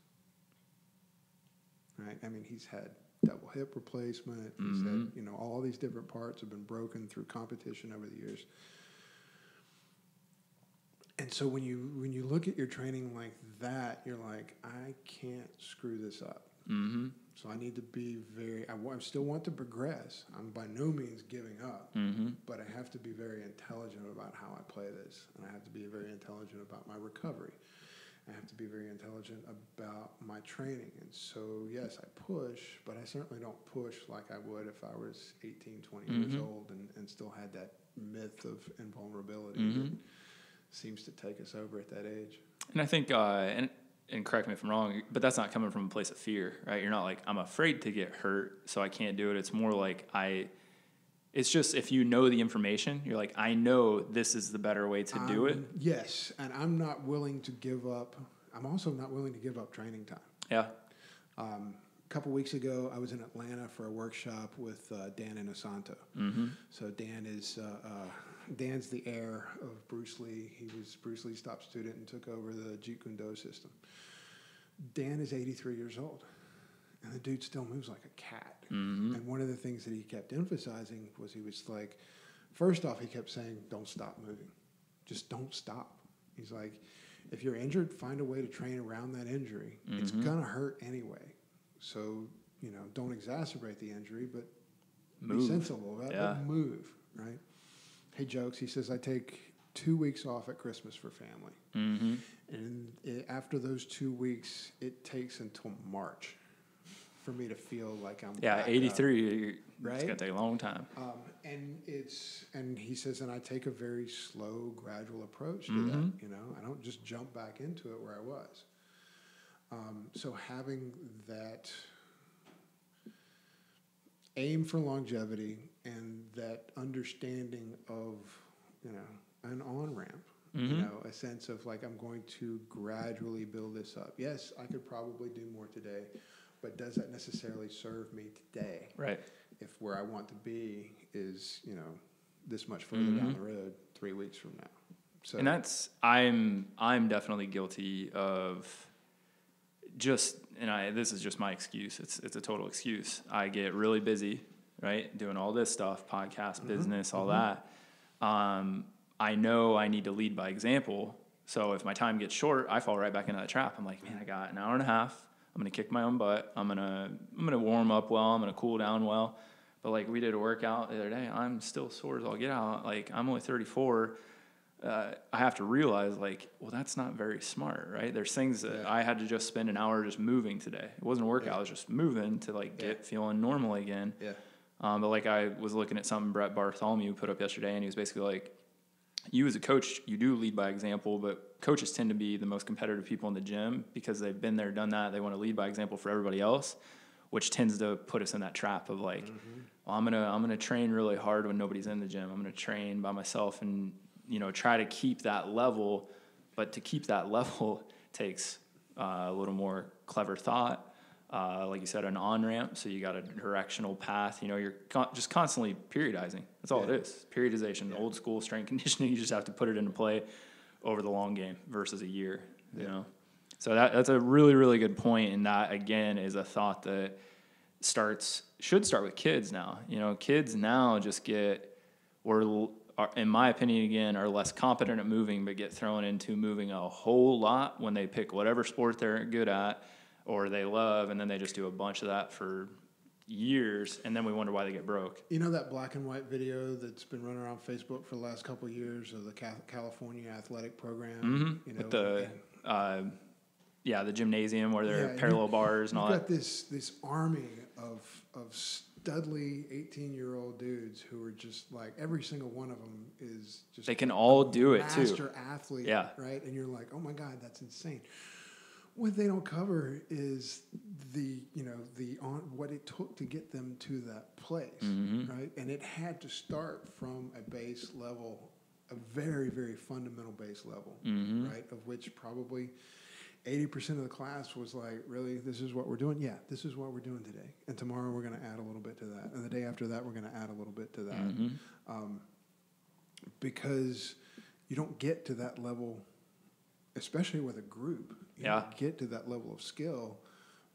Right? I mean, he's had... double hip replacement. Mm-hmm. He said, you know, all these different parts have been broken through competition over the years. And so when you when you look at your training like that, you're like, I can't screw this up. Mm-hmm. So I need to be very, I, w- I still want to progress. I'm by no means giving up, mm-hmm. but I have to be very intelligent about how I play this. And I have to be very intelligent about my recovery. I have to be very intelligent about my training. And so, yes, I push, but I certainly don't push like I would if I was eighteen, twenty mm-hmm. years old and, and still had that myth of invulnerability mm-hmm. that seems to take us over at that age. And I think, uh, and, and correct me if I'm wrong, but that's not coming from a place of fear, right? You're not like, I'm afraid to get hurt, so I can't do it. It's more like I... It's just if you know the information, you're like, I know this is the better way to um, do it. Yes, and I'm not willing to give up. I'm also not willing to give up training time. Yeah. Um, a couple weeks ago, I was in Atlanta for a workshop with uh, Dan Inosanto. Mm-hmm. So Dan is uh, uh, Dan's the heir of Bruce Lee. He was Bruce Lee's top student and took over the Jeet Kune Do system. Dan is eighty-three years old. And the dude still moves like a cat. Mm-hmm. And one of the things that he kept emphasizing was he was like, first off, he kept saying, don't stop moving. Just don't stop. He's like, if you're injured, find a way to train around that injury. Mm-hmm. It's going to hurt anyway. So, you know, don't exacerbate the injury, but move. Be sensible about yeah. it. Move, right? He jokes. He says, I take two weeks off at Christmas for family. Mm-hmm. And it, after those two weeks, it takes until March for me to feel like I'm yeah eighty-three, right? It's gonna take a long time. Um, and it's and he says, and I take a very slow, gradual approach to mm-hmm. that. You know, I don't just jump back into it where I was. Um, so having that aim for longevity and that understanding of you know an on-ramp. Mm-hmm. You know, a sense of like I'm going to gradually build this up. Yes, I could probably do more today. But does that necessarily serve me today? Right. If where I want to be is, you know, this much further mm-hmm. down the road three weeks from now. So, and that's, I'm, I'm definitely guilty of just, and I, this is just my excuse. It's, it's a total excuse. I get really busy, right? Doing all this stuff, podcast, mm-hmm. business, all mm-hmm. that. Um, I know I need to lead by example. So if my time gets short, I fall right back into that trap. I'm like, man, I got an hour and a half. I'm going to kick my own butt. I'm going to, I'm going to warm up well. I'm going to cool down well. But like we did a workout the other day, I'm still sore as all get out. Like I'm only thirty-four. Uh, I have to realize, like, well, that's not very smart, right? There's things that yeah. I had to just spend an hour just moving today. It wasn't a workout. Yeah. I was just moving to, like, get yeah. feeling normal again. Yeah. Um, but, like, I was looking at something Brett Bartholomew put up yesterday, and he was basically like, you as a coach, you do lead by example, but coaches tend to be the most competitive people in the gym because they've been there, done that. They want to lead by example for everybody else, which tends to put us in that trap of, like, mm-hmm. well, I'm going to I'm going to train really hard when nobody's in the gym. I'm going to train by myself and – you know, try to keep that level, but to keep that level takes uh, a little more clever thought. Uh, like you said, an on-ramp, so you got a directional path. You know, you're con- just constantly periodizing. That's all yeah. it is, periodization. Yeah. Old school strength conditioning, you just have to put it into play over the long game versus a year, you yeah. know. So that that's a really, really good point, and that, again, is a thought that starts should start with kids now. You know, kids now just get – we're – Are, in my opinion, again, are less competent at moving, but get thrown into moving a whole lot when they pick whatever sport they're good at or they love, and then they just do a bunch of that for years, and then we wonder why they get broke. You know that black and white video that's been running around Facebook for the last couple of years of the California athletic program? Mm-hmm. You know, with the, uh, yeah, the gymnasium where there yeah, are parallel bars and all that. You've got this, this army of of Dudley eighteen-year-old dudes who are just like every single one of them is just they can all do it too. Master athlete, yeah, right? And you're like, oh my god, that's insane. What they don't cover is the you know the on what it took to get them to that place, mm-hmm. right? And it had to start from a base level, a very very fundamental base level, mm-hmm. right? Of which probably eighty percent of the class was like, really, this is what we're doing? Yeah, this is what we're doing today. And tomorrow we're going to add a little bit to that. And the day after that, we're going to add a little bit to that. Mm-hmm. Um, because you don't get to that level, especially with a group. You yeah. don't get to that level of skill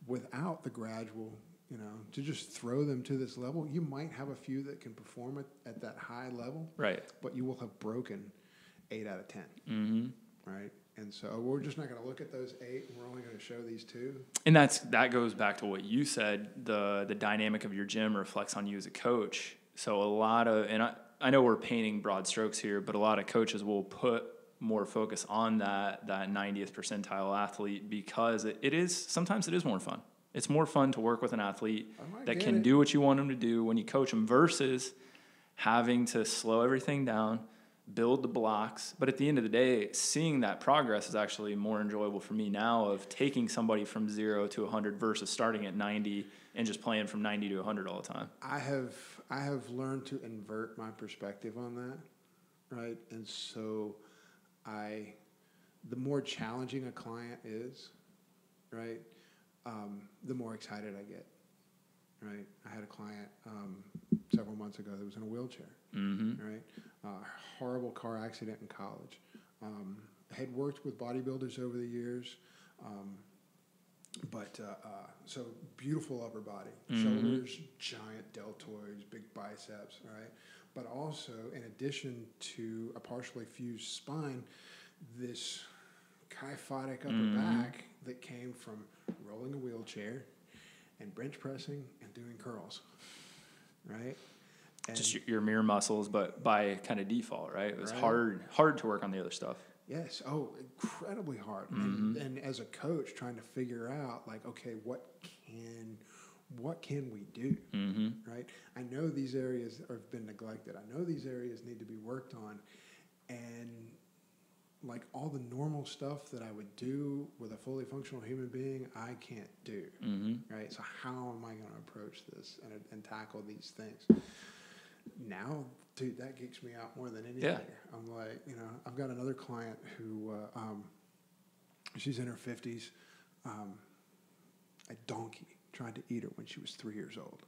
without the gradual, you know, to just throw them to this level. You might have a few that can perform at, at that high level. Right. But you will have broken eight out of ten. Mm-hmm. Right. And so we're just not going to look at those eight, and we're only going to show these two. And that's that goes back to what you said. The the dynamic of your gym reflects on you as a coach. So a lot of, and I, I know we're painting broad strokes here, but a lot of coaches will put more focus on that that ninetieth percentile athlete because it, it is, sometimes it is more fun. It's more fun to work with an athlete that can it. do what you want them to do when you coach them versus having to slow everything down, build the blocks, but at the end of the day, seeing that progress is actually more enjoyable for me now of taking somebody from zero to one hundred versus starting at ninety and just playing from ninety to one hundred all the time. I have I have learned to invert my perspective on that, right? And so I, the more challenging a client is, right, um, the more excited I get, right? I had a client um, several months ago that was in a wheelchair, mm-hmm. right? Uh, horrible car accident in college. Um, had worked with bodybuilders over the years, um, but uh, uh, so beautiful upper body, mm-hmm. shoulders, giant deltoids, big biceps, right? But also, in addition to a partially fused spine, this kyphotic upper mm-hmm. back that came from rolling a wheelchair and bench pressing and doing curls, right? And just your mere muscles, but by kind of default, right? It was right. hard hard to work on the other stuff. Yes. Oh, incredibly hard. Mm-hmm. And, and as a coach, trying to figure out, like, okay, what can what can we do, mm-hmm. right? I know these areas have been neglected. I know these areas need to be worked on. And, like, all the normal stuff that I would do with a fully functional human being, I can't do, mm-hmm. right? So how am I going to approach this and, and tackle these things? Now, dude, that geeks me out more than anything. Yeah. I'm like, you know, I've got another client who, uh, um, she's in her fifties. Um, a donkey tried to eat her when she was three years old.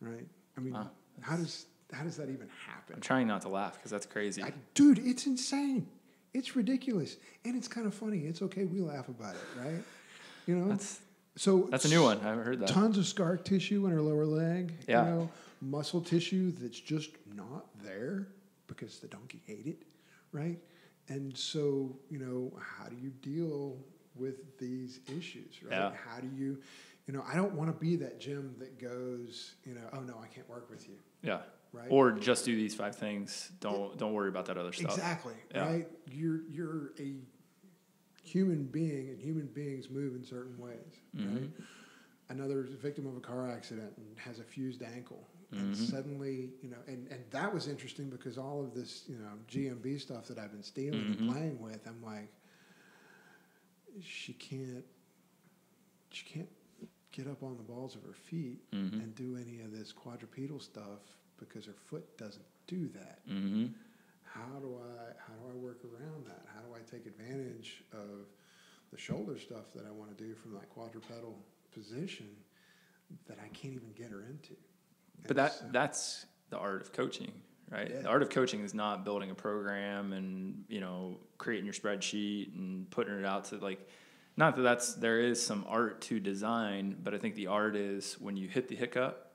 Right? I mean, wow. how does how does that even happen? I'm trying not to laugh because that's crazy. I, dude, it's insane. It's ridiculous. And it's kind of funny. It's okay. We laugh about it, right? You know? That's, so that's a new one. I haven't heard that. Tons of scar tissue in her lower leg. Yeah. You know, muscle tissue that's just not there because the donkey ate it, right? And so, you know, how do you deal with these issues, right? Yeah. How do you, you know, I don't want to be that gym that goes, you know, oh, no, I can't work with you. Yeah. Right? Or just do these five things. Don't it, don't worry about that other stuff. Exactly. Yeah. Right. You're you're a human being, and human beings move in certain ways. Mm-hmm. Right. Another victim of a car accident and has a fused ankle, mm-hmm. and suddenly you know, and, and that was interesting because all of this you know G M B stuff that I've been stealing mm-hmm. and playing with, I'm like, she can't, she can't get up on the balls of her feet mm-hmm. and do any of this quadrupedal stuff. Because her foot doesn't do that. Mm-hmm. How do I how do I work around that? How do I take advantage of the shoulder stuff that I want to do from that quadrupedal position that I can't even get her into? And but that so, that's the art of coaching, right? Yeah. The art of coaching is not building a program and you know creating your spreadsheet and putting it out to like. Not that that's there is some art to design, but I think the art is when you hit the hiccup.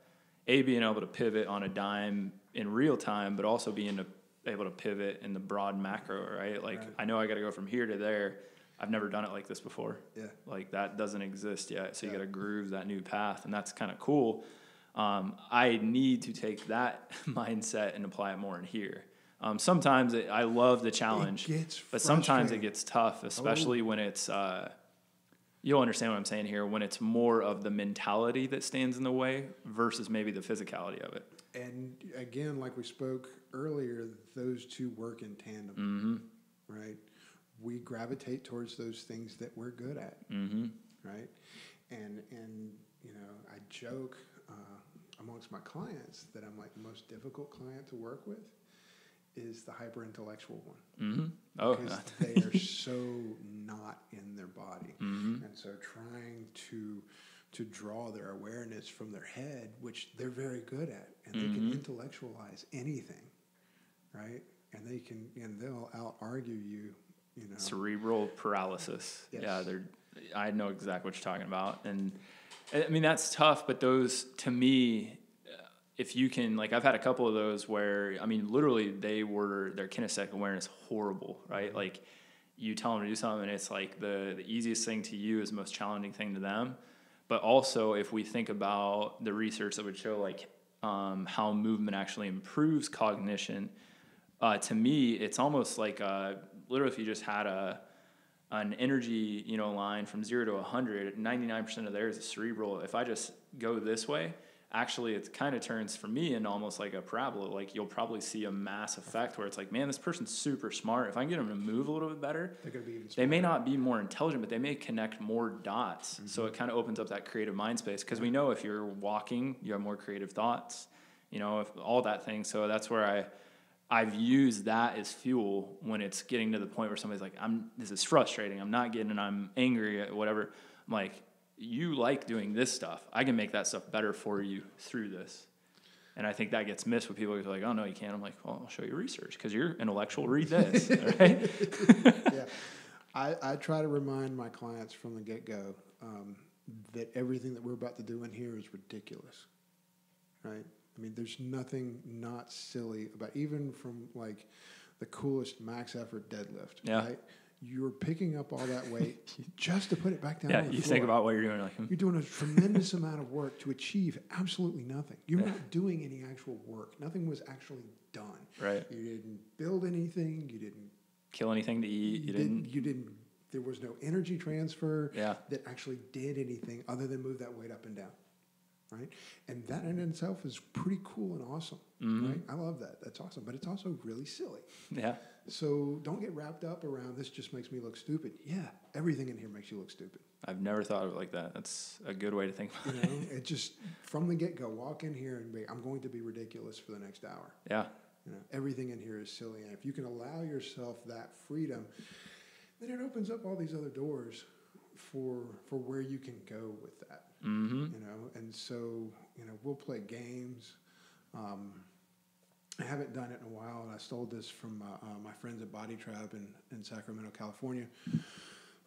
A, being able to pivot on a dime in real time, but also being able to pivot in the broad macro, right? Like, right. I know I got to go from here to there. I've never done it like this before. Yeah. Like, that doesn't exist yet. So yeah. you got to groove that new path, and that's kind of cool. Um, I need to take that mindset and apply it more in here. Um, sometimes it, I love the challenge, but sometimes it gets tough, especially oh. when it's uh, – you'll understand what I'm saying here when it's more of the mentality that stands in the way versus maybe the physicality of it. And again, like we spoke earlier, those two work in tandem, mm-hmm. right? We gravitate towards those things that we're good at, mm-hmm. right? And, and you know, I joke uh, amongst my clients that I'm like the most difficult client to work with is the hyper-intellectual one. Mm-hmm. Oh, because they are so not in their body. Mm-hmm. And so trying to to draw their awareness from their head, which they're very good at, and mm-hmm. they can intellectualize anything, right? And they can, and they'll out-argue you, you know. Cerebral paralysis. Yes. Yeah, they're, I know exactly what you're talking about. And, I mean, that's tough, but those, to me... If you can, like, I've had a couple of those where, I mean, literally they were, their kinesthetic awareness horrible, right? Like, you tell them to do something and it's like the, the easiest thing to you is the most challenging thing to them. But also, if we think about the research that would show, like, um, how movement actually improves cognition, uh, to me, it's almost like, a, literally, if you just had a, an energy, you know, line from zero to one hundred, ninety-nine percent of theirs is cerebral. If I just go this way, actually it kind of turns for me in almost like a parabola. Like you'll probably see a mass effect where it's like, man, this person's super smart. If I can get them to move a little bit better, they're gonna be even smarter. They may not be more intelligent, but they may connect more dots. Mm-hmm. So it kind of opens up that creative mind space. Cause we know if you're walking, you have more creative thoughts, you know, if, all that thing. So that's where I, I've used that as fuel when it's getting to the point where somebody's like, I'm, this is frustrating. I'm not getting, and I'm angry at whatever. I'm like, you like doing this stuff. I can make that stuff better for you through this. And I think that gets missed with people who are like, oh, no, you can't. I'm like, well, I'll show you research because you're intellectual. Read this, right? Yeah. I, I try to remind my clients from the get-go um, that everything that we're about to do in here is ridiculous, right? I mean, there's nothing not silly about even from, like, the coolest max effort deadlift, yeah. right? You're picking up all that weight just to put it back down. Yeah, on the you floor. Think about what you're doing. Like, hmm. You're doing a tremendous amount of work to achieve absolutely nothing. You're yeah. not doing any actual work. Nothing was actually done. Right. You didn't build anything. You didn't kill anything to eat. You, you didn't, didn't. You didn't. There was no energy transfer yeah. that actually did anything other than move that weight up and down. Right. And that in itself is pretty cool and awesome. Mm-hmm. Right. I love that. That's awesome. But it's also really silly. Yeah. So don't get wrapped up around this just makes me look stupid. Yeah. Everything in here makes you look stupid. I've never thought of it like that. That's a good way to think about you it. You know, it just from the get-go, walk in here and be, I'm going to be ridiculous for the next hour. Yeah. You know, everything in here is silly. And if you can allow yourself that freedom, then it opens up all these other doors for for where you can go with that. Mm-hmm. You know, and so, you know, we'll play games. Um, I haven't done it in a while, and I stole this from uh, uh, my friends at Body Trap in, in Sacramento, California.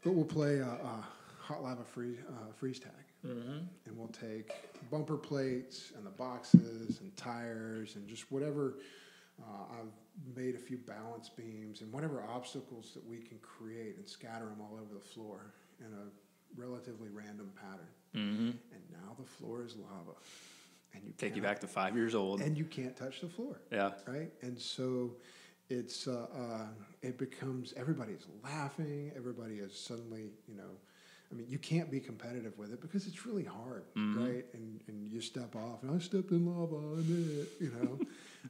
But we'll play uh, uh, hot lava freeze, uh, freeze tag, mm-hmm. and we'll take bumper plates and the boxes and tires and just whatever. Uh, I've made a few balance beams and whatever obstacles that we can create and scatter them all over the floor in a relatively random pattern. Mm-hmm. And now the floor is lava. And you take you back to five years old, and you can't touch the floor. Yeah, right. And so, it's uh, uh, it becomes everybody's laughing. Everybody is suddenly, you know, I mean, you can't be competitive with it because it's really hard, mm-hmm. right? And and you step off, and I stepped in lava, and it, you know,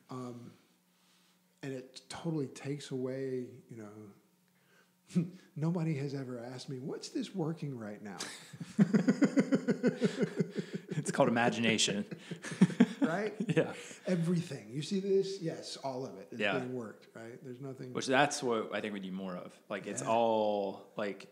um, and it totally takes away, you know. Nobody has ever asked me, what's this working right now? It's called imagination. Right? Yeah. Everything. You see this? Yes, all of it. It's yeah. being worked, right? There's nothing. Which that's what I think we need more of. Like, it's yeah. all, like,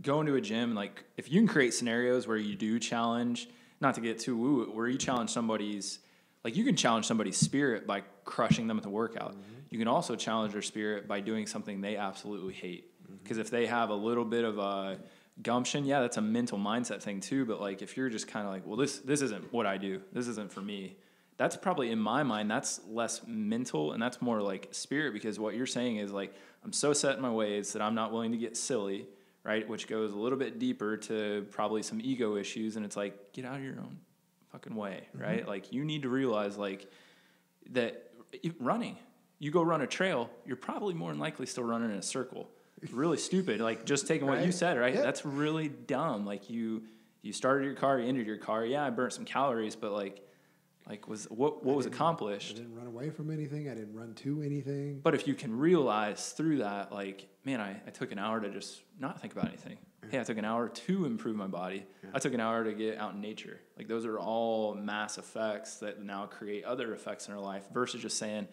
going to a gym, like, if you can create scenarios where you do challenge, not to get too woo, where you challenge somebody's, like, you can challenge somebody's spirit by crushing them at the workout. Mm-hmm. You can also challenge their spirit by doing something they absolutely hate. Because if they have a little bit of a gumption, yeah, that's a mental mindset thing too. But like, if you're just kind of like, well, this this isn't what I do. This isn't for me. That's probably, in my mind, that's less mental and that's more like spirit. Because what you're saying is like, I'm so set in my ways that I'm not willing to get silly, right? Which goes a little bit deeper to probably some ego issues. And it's like, get out of your own fucking way, right? Mm-hmm. Like, you need to realize like that running, you go run a trail, you're probably more than likely still running in a circle. Really stupid, like just taking what right. you said, right? Yep. That's really dumb. Like you, you started your car, you ended your car. Yeah, I burnt some calories, but like, like was what what I was accomplished? I didn't run away from anything. I didn't run to anything. But if you can realize through that, like, man, I, I took an hour to just not think about anything. Yeah. Hey, I took an hour to improve my body. Yeah. I took an hour to get out in nature. Like those are all mass effects that now create other effects in our life versus just saying,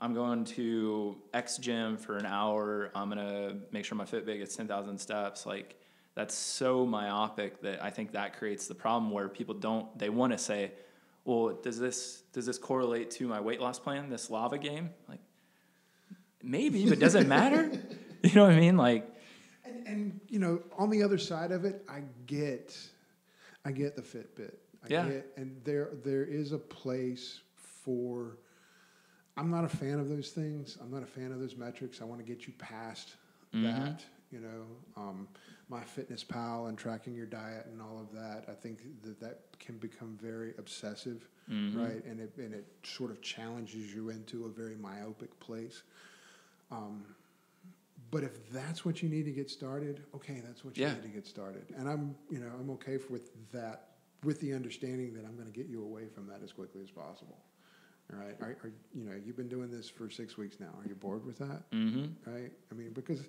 I'm going to X gym for an hour. I'm going to make sure my Fitbit gets ten thousand steps. Like that's so myopic that I think that creates the problem where people don't, they want to say, well, does this, does this correlate to my weight loss plan? This lava game? Like maybe, but does it matter? You know what I mean? Like, and, and you know, on the other side of it, I get, I get the Fitbit. I yeah. get, and there, there is a place for, I'm not a fan of those things. I'm not a fan of those metrics. I want to get you past mm-hmm. that, you know, um, MyFitnessPal and tracking your diet and all of that. I think that that can become very obsessive, mm-hmm. right? And it and it sort of challenges you into a very myopic place. Um, but if that's what you need to get started, okay, that's what you yeah. need to get started. And I'm, you know, I'm okay with that, with the understanding that I'm going to get you away from that as quickly as possible. Right, are, are, you know, you've been doing this for six weeks now. Are you bored with that? Mm-hmm. Right, I mean, because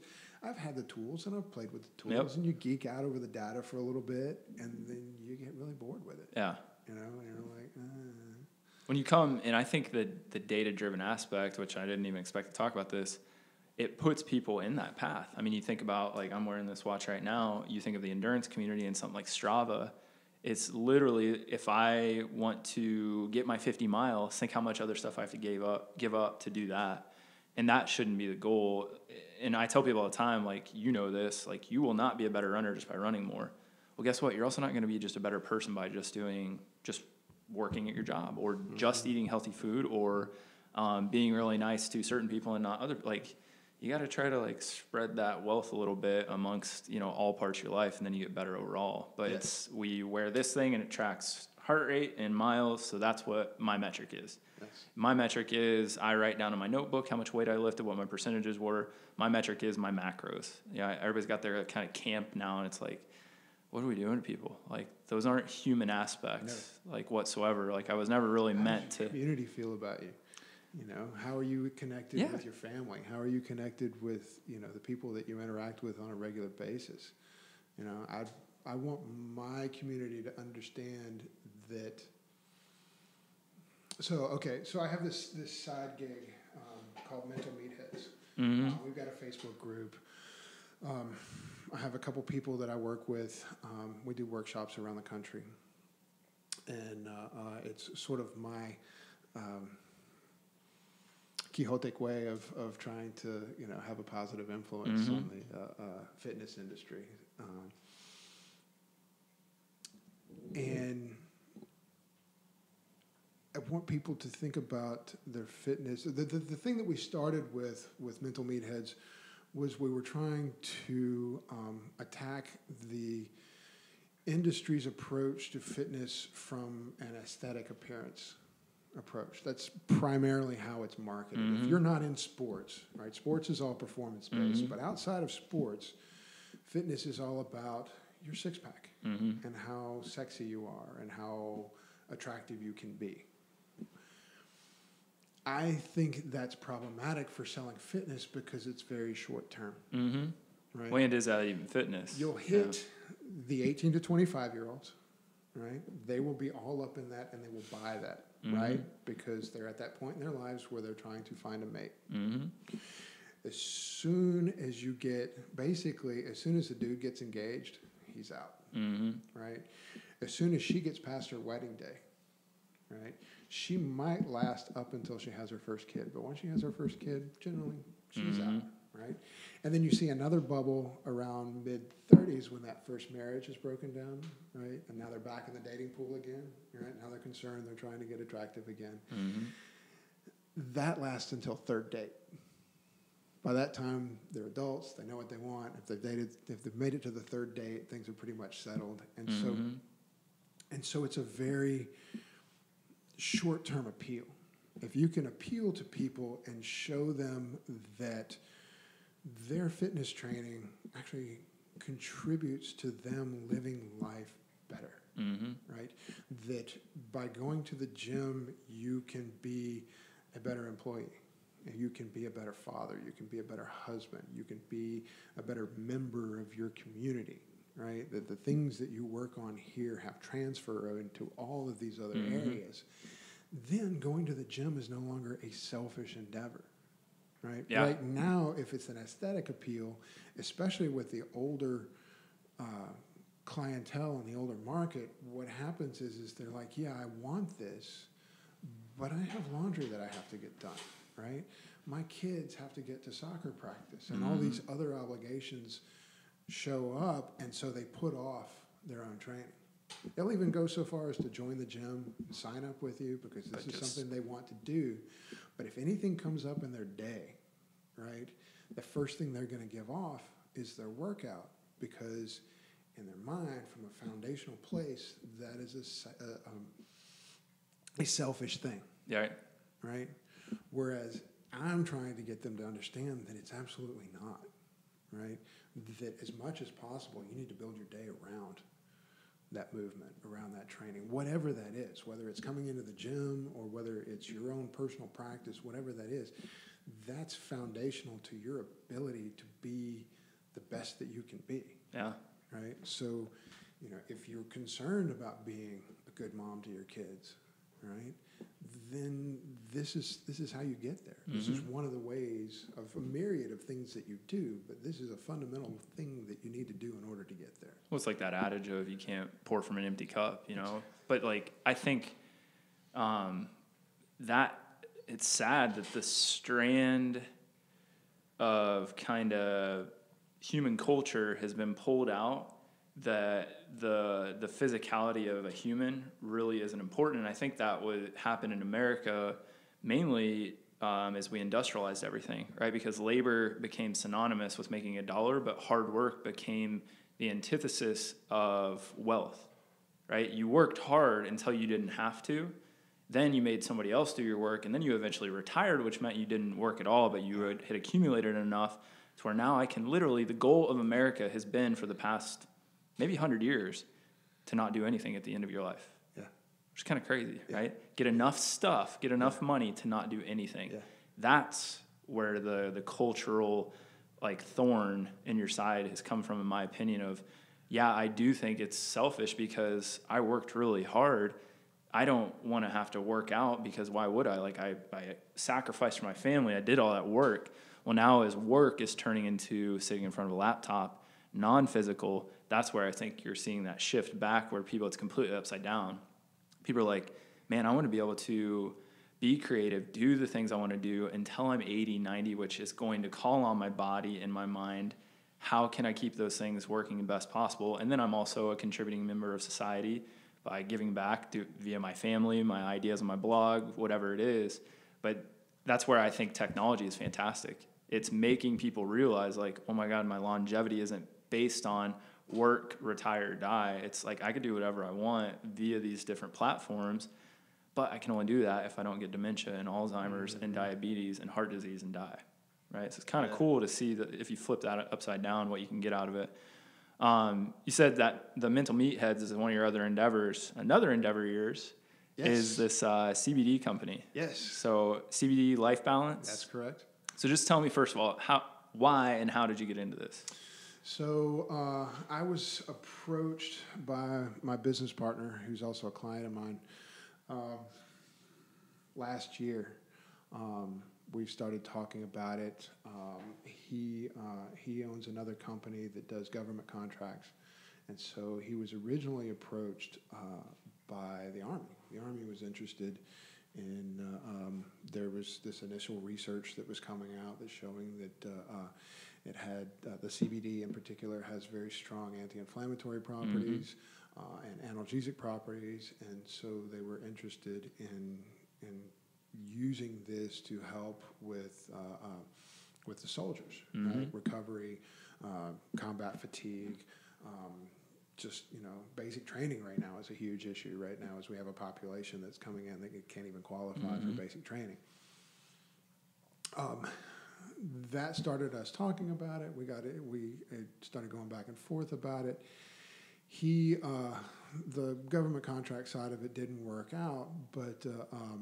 I've had the tools and I've played with the tools, yep. and you geek out over the data for a little bit, and then you get really bored with it. Yeah, you know, and you're like, uh. When you come, and I think the the data-driven aspect, which I didn't even expect to talk about this, it puts people in that path. I mean, you think about like I'm wearing this watch right now. You think of the endurance community and something like Strava. It's literally, if I want to get my fifty miles, think how much other stuff I have to give up, give up to do that. And that shouldn't be the goal. And I tell people all the time, like, you know this, like, you will not be a better runner just by running more. Well, guess what? You're also not going to be just a better person by just doing, just working at your job or mm-hmm. just eating healthy food or um, being really nice to certain people and not other, like, you got to try to like spread that wealth a little bit amongst, you know, all parts of your life, and then you get better overall. But yeah. it's, we wear this thing and it tracks heart rate and miles. So that's what my metric is. Yes. My metric is I write down in my notebook how much weight I lifted, what my percentages were. My metric is my macros. Yeah. Everybody's got their kind of camp now. And it's like, what are we doing to people? Like those aren't human aspects, no. like whatsoever. Like I was never really how meant to community feel about you. You know, how are you connected yeah. with your family? How are you connected with, you know, the people that you interact with on a regular basis? You know, I I want my community to understand that. So, okay, so I have this, this side gig um, called Mental Meatheads. Mm-hmm. Uh, we've got a Facebook group. Um, I have a couple people that I work with. Um, we do workshops around the country. And uh, uh, it's sort of my... Um, Quixotic way of, of trying to, you know, have a positive influence mm-hmm. on the uh, uh, fitness industry. Um, and I want people to think about their fitness. The, the, the thing that we started with, with Mental Meatheads was we were trying to um, attack the industry's approach to fitness from an aesthetic appearance approach. That's primarily how it's marketed. Mm-hmm. If you're not in sports, right? Sports is all performance-based, mm-hmm. but outside of sports, fitness is all about your six-pack mm-hmm. and how sexy you are and how attractive you can be. I think that's problematic for selling fitness because it's very short-term. Mm-hmm. Right? When is that even fitness? You'll hit yeah. the eighteen to twenty-five-year-olds, right? They will be all up in that and they will buy that. Mm-hmm. Right? Because they're at that point in their lives where they're trying to find a mate. Mm-hmm. As soon as you get, basically, as soon as the dude gets engaged, he's out. Mm-hmm. Right? As soon as she gets past her wedding day, right? She might last up until she has her first kid. But once she has her first kid, generally, she's mm-hmm. out. Right? And then you see another bubble around mid-thirties when that first marriage is broken down, right? And now they're back in the dating pool again, right? Now they're concerned, they're trying to get attractive again. Mm-hmm. That lasts until third date. By that time, they're adults, they know what they want. If they've dated, if they've made it to the third date, things are pretty much settled. And mm-hmm. so and so it's a very short-term appeal. If you can appeal to people and show them that their fitness training actually contributes to them living life better, mm-hmm. right? That by going to the gym, you can be a better employee. You can be a better father. You can be a better husband. You can be a better member of your community, right? That the things that you work on here have transfer into all of these other mm-hmm. areas. Then going to the gym is no longer a selfish endeavor. Right? Yeah. Right now, if it's an aesthetic appeal, especially with the older uh, clientele and the older market, what happens is is they're like, yeah, I want this, but I have laundry that I have to get done, right? My kids have to get to soccer practice, and mm-hmm. all these other obligations show up, and so they put off their own training. They'll even go so far as to join the gym, sign up with you, because this I is just... something they want to do. But if anything comes up in their day, right, the first thing they're going to give off is their workout, because in their mind, from a foundational place, that is a, uh, um, a selfish thing. Yeah. Right. Right? Whereas I'm trying to get them to understand that it's absolutely not, right? That as much as possible, you need to build your day around that movement, around that training, whatever that is, whether it's coming into the gym or whether it's your own personal practice, whatever that is, that's foundational to your ability to be the best that you can be. Yeah. Right? So, you know, if you're concerned about being a good mom to your kids, right, then this is this is how you get there. Mm-hmm. This is one of the ways of a myriad of things that you do, but this is a fundamental thing that you need to do in order to get there. Well, it's like that adage of you can't pour from an empty cup, you know? But, like, I think um, that it's sad that the strand of kind of human culture has been pulled out, that the the physicality of a human really isn't important. And I think that would happen in America mainly um, as we industrialized everything, right? Because labor became synonymous with making a dollar, but hard work became the antithesis of wealth, right? You worked hard until you didn't have to. Then you made somebody else do your work, and then you eventually retired, which meant you didn't work at all, but you had accumulated enough to where now I can literally, the goal of America has been for the past maybe one hundred years to not do anything at the end of your life. Yeah. Which is kind of crazy, yeah. right? Get enough stuff, get enough yeah. money to not do anything. Yeah. That's where the the cultural like thorn in your side has come from, in my opinion, of, yeah, I do think it's selfish because I worked really hard. I don't want to have to work out because why would I? Like I, I sacrificed for my family. I did all that work. Well, now as work is turning into sitting in front of a laptop, non-physical, that's where I think you're seeing that shift back where people, it's completely upside down. People are like, man, I want to be able to be creative, do the things I want to do until I'm eighty, ninety, which is going to call on my body and my mind. How can I keep those things working the best possible? And then I'm also a contributing member of society by giving back to, via my family, my ideas on my blog, whatever it is. But that's where I think technology is fantastic. It's making people realize, like, oh my God, my longevity isn't based on work, retire, die. It's like I could do whatever I want via these different platforms, but I can only do that if I don't get dementia and Alzheimer's mm-hmm. and diabetes and heart disease and die, right? So it's kind of yeah. cool to see that if you flip that upside down, what you can get out of it. Um, you said that the Mental Meatheads is one of your other endeavors. Another endeavor of yours yes. is this uh, C B D company. Yes. So C B D Life Balance. That's correct. So just tell me, first of all, how, why and how did you get into this? So uh, I was approached by my business partner, who's also a client of mine, uh, last year. Um, we started talking about it. Um, he uh, he owns another company that does government contracts, and so he was originally approached uh, by the Army. The Army was interested in. Uh, um, there was this initial research that was coming out that's showing that. Uh, uh, It had, uh, the C B D in particular has very strong anti-inflammatory properties mm-hmm. uh, and analgesic properties, and so they were interested in in using this to help with uh, uh, with the soldiers, mm-hmm. right? Recovery, uh, combat fatigue, um, just, you know, basic training right now is a huge issue right now as we have a population that's coming in that can't even qualify mm-hmm. for basic training. Um, That started us talking about it. We got it. We it started going back and forth about it. He, uh, the government contract side of it didn't work out, but uh, um,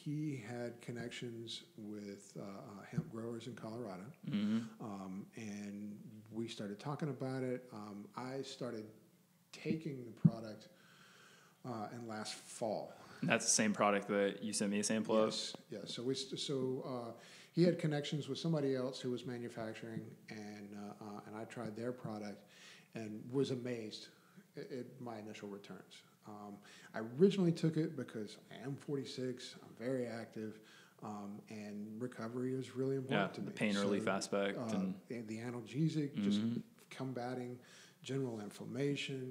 he had connections with uh, uh, hemp growers in Colorado, mm-hmm. um, and we started talking about it. Um, I started taking the product uh, in last fall. That's the same product that you sent me a sample of? Yes. Yeah. So we so. Uh, He had connections with somebody else who was manufacturing, and uh, uh, and I tried their product and was amazed at, at my initial returns. Um, I originally took it because I am forty-six, I'm very active, um, and recovery is really important yeah, to me. The pain so, relief aspect. Uh, and the, the analgesic, mm-hmm. just combating general inflammation,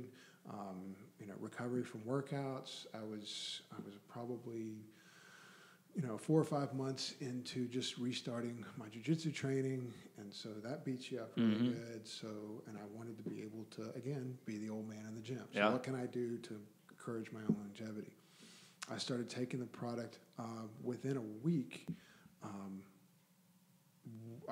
um, you know, recovery from workouts. I was I was probably... you know, four or five months into just restarting my jiu-jitsu training, and so that beats you up really mm-hmm. good. So, and I wanted to be able to, again, be the old man in the gym. So yeah. what can I do to encourage my own longevity? I started taking the product uh, within a week. Um,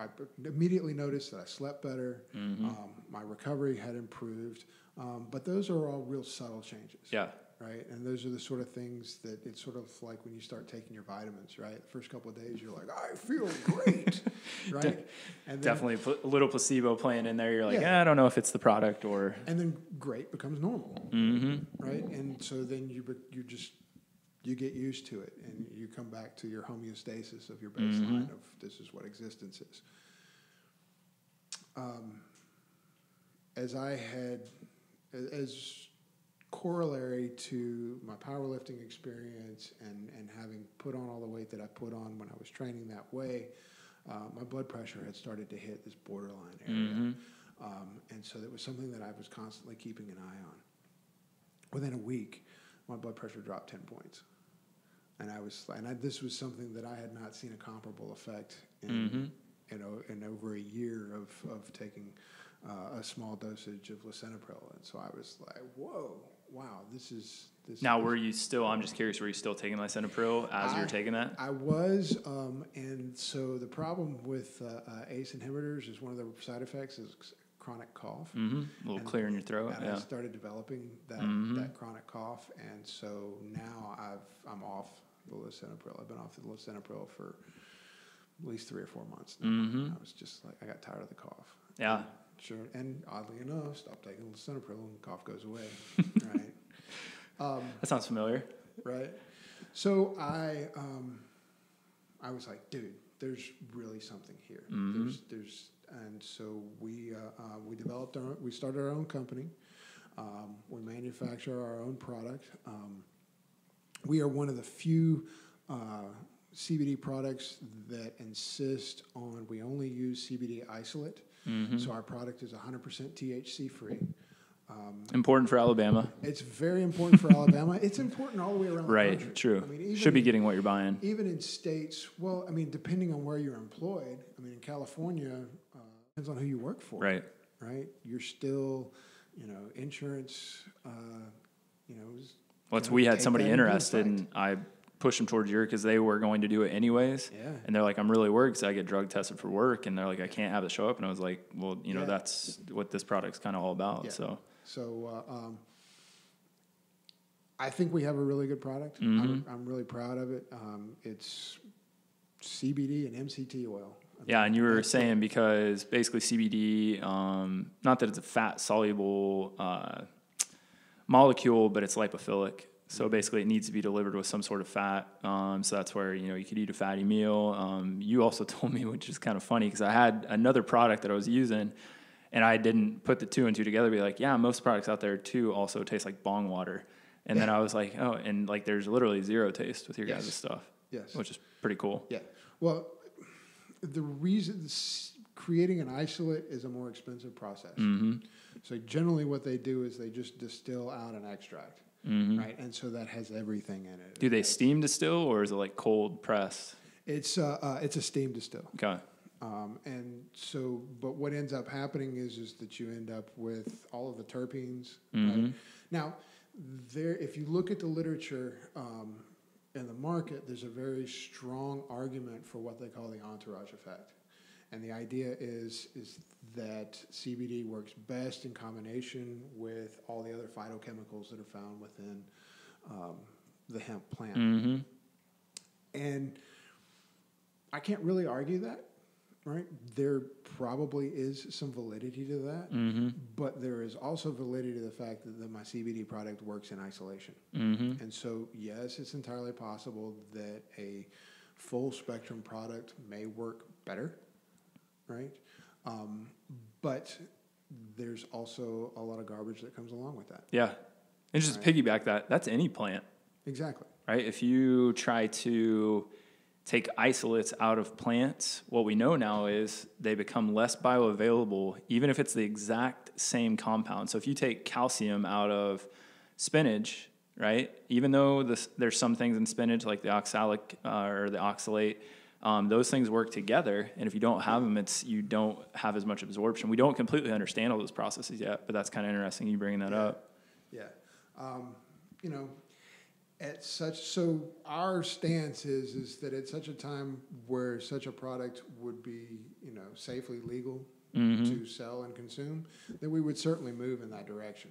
I immediately noticed that I slept better. Mm-hmm. Um, my recovery had improved. Um, but those are all real subtle changes. Yeah. Right, and those are the sort of things that it's sort of like when you start taking your vitamins, right? The first couple of days, you're like, I feel great, right? De- and then, definitely pl- a little placebo playing in there. You're like, yeah. eh, I don't know if it's the product or... And then great becomes normal, mm-hmm. right? And so then you be- you just, you get used to it, and you come back to your homeostasis of your baseline mm-hmm. of this is what existence is. Um, as I had... as corollary to my powerlifting experience and, and having put on all the weight that I put on when I was training that way, uh, my blood pressure had started to hit this borderline area. Mm-hmm. Um, and so that was something that I was constantly keeping an eye on. Within a week, my blood pressure dropped ten points. And I was, and I, this was something that I had not seen a comparable effect in, mm-hmm. you know, in over a year of, of taking uh, a small dosage of lisinopril. And so I was like, whoa. Wow, this is... this. Now, were you still... I'm just curious, were you still taking lisinopril as I, you were taking that? I was, um, and so the problem with uh, uh, A C E inhibitors is one of the side effects is chronic cough. Mm-hmm. A little and, clear in your throat, and yeah. I started developing that, mm-hmm. that chronic cough, and so now I've, I'm off the lisinopril. I've been off the lisinopril for at least three or four months now. Mm-hmm. I was just like, I got tired of the cough. Yeah. Sure, and oddly enough, stop taking lisinopril and the cough goes away, right? Um, that sounds familiar. Right? So I um, I was like, dude, there's really something here. Mm-hmm. There's, there's, and so we, uh, uh, we developed our, we started our own company. Um, we manufacture our own product. Um, we are one of the few uh, C B D products that insist on we only use C B D isolate. Mm-hmm. So our product is one hundred percent T H C free. Um, important for Alabama. It's very important for Alabama. It's important all the way around the right, country. True. I mean, even, should be getting what you're buying. Even in states, well, I mean, depending on where you're employed, I mean, in California, uh, depends on who you work for. Right. Right? You're still, you know, insurance, uh, you know. Is, well, you know, we had somebody interested, and I pushed them towards your because they were going to do it anyways. Yeah. And they're like, I'm really worried because I get drug tested for work. And they're like, I can't have it show up. And I was like, well, you know, yeah. that's what this product's kind of all about. Yeah. So. So uh, um, I think we have a really good product. Mm-hmm. I'm, I'm really proud of it. Um, it's C B D and M C T oil. I yeah, and you were saying because basically C B D, um, not that it's a fat-soluble uh, molecule, but it's lipophilic. So basically it needs to be delivered with some sort of fat. Um, so that's where, you know, you could eat a fatty meal. Um, you also told me, which is kind of funny, because I had another product that I was using, and I didn't put the two and two together, be like, yeah, most products out there, too, also taste like bong water. And yeah. then I was like, oh, and, like, there's literally zero taste with your yes. guys' stuff. Yes. Which is pretty cool. Yeah. Well, the reason creating an isolate is a more expensive process. Mm-hmm. So generally what they do is they just distill out an extract, mm-hmm. right? And so that has everything in it. Do they steam distill, or is it, like, cold press? It's, uh, uh, it's a steam distill. Okay. Um, and so, but what ends up happening is, is that you end up with all of the terpenes. Mm-hmm. Right? Now, there, if you look at the literature um, in the market, there's a very strong argument for what they call the entourage effect. And the idea is, is that C B D works best in combination with all the other phytochemicals that are found within um, the hemp plant. Mm-hmm. And I can't really argue that. Right, there probably is some validity to that, mm-hmm. but there is also validity to the fact that the, my C B D product works in isolation. Mm-hmm. And so, yes, it's entirely possible that a full spectrum product may work better, right? Um, but there's also a lot of garbage that comes along with that. Yeah, and just right? piggyback that. That's any plant, exactly. Right? If you try to take isolates out of plants, what we know now is they become less bioavailable, even if it's the exact same compound. So if you take calcium out of spinach, right, even though this, there's some things in spinach like the oxalic uh, or the oxalate, um, those things work together. And if you don't have them, it's you don't have as much absorption. We don't completely understand all those processes yet, but that's kind of interesting you bringing that yeah. up. Yeah. Um, you know, At such so our stance is is that at such a time where such a product would be, you know, safely legal mm-hmm. to sell and consume, that we would certainly move in that direction,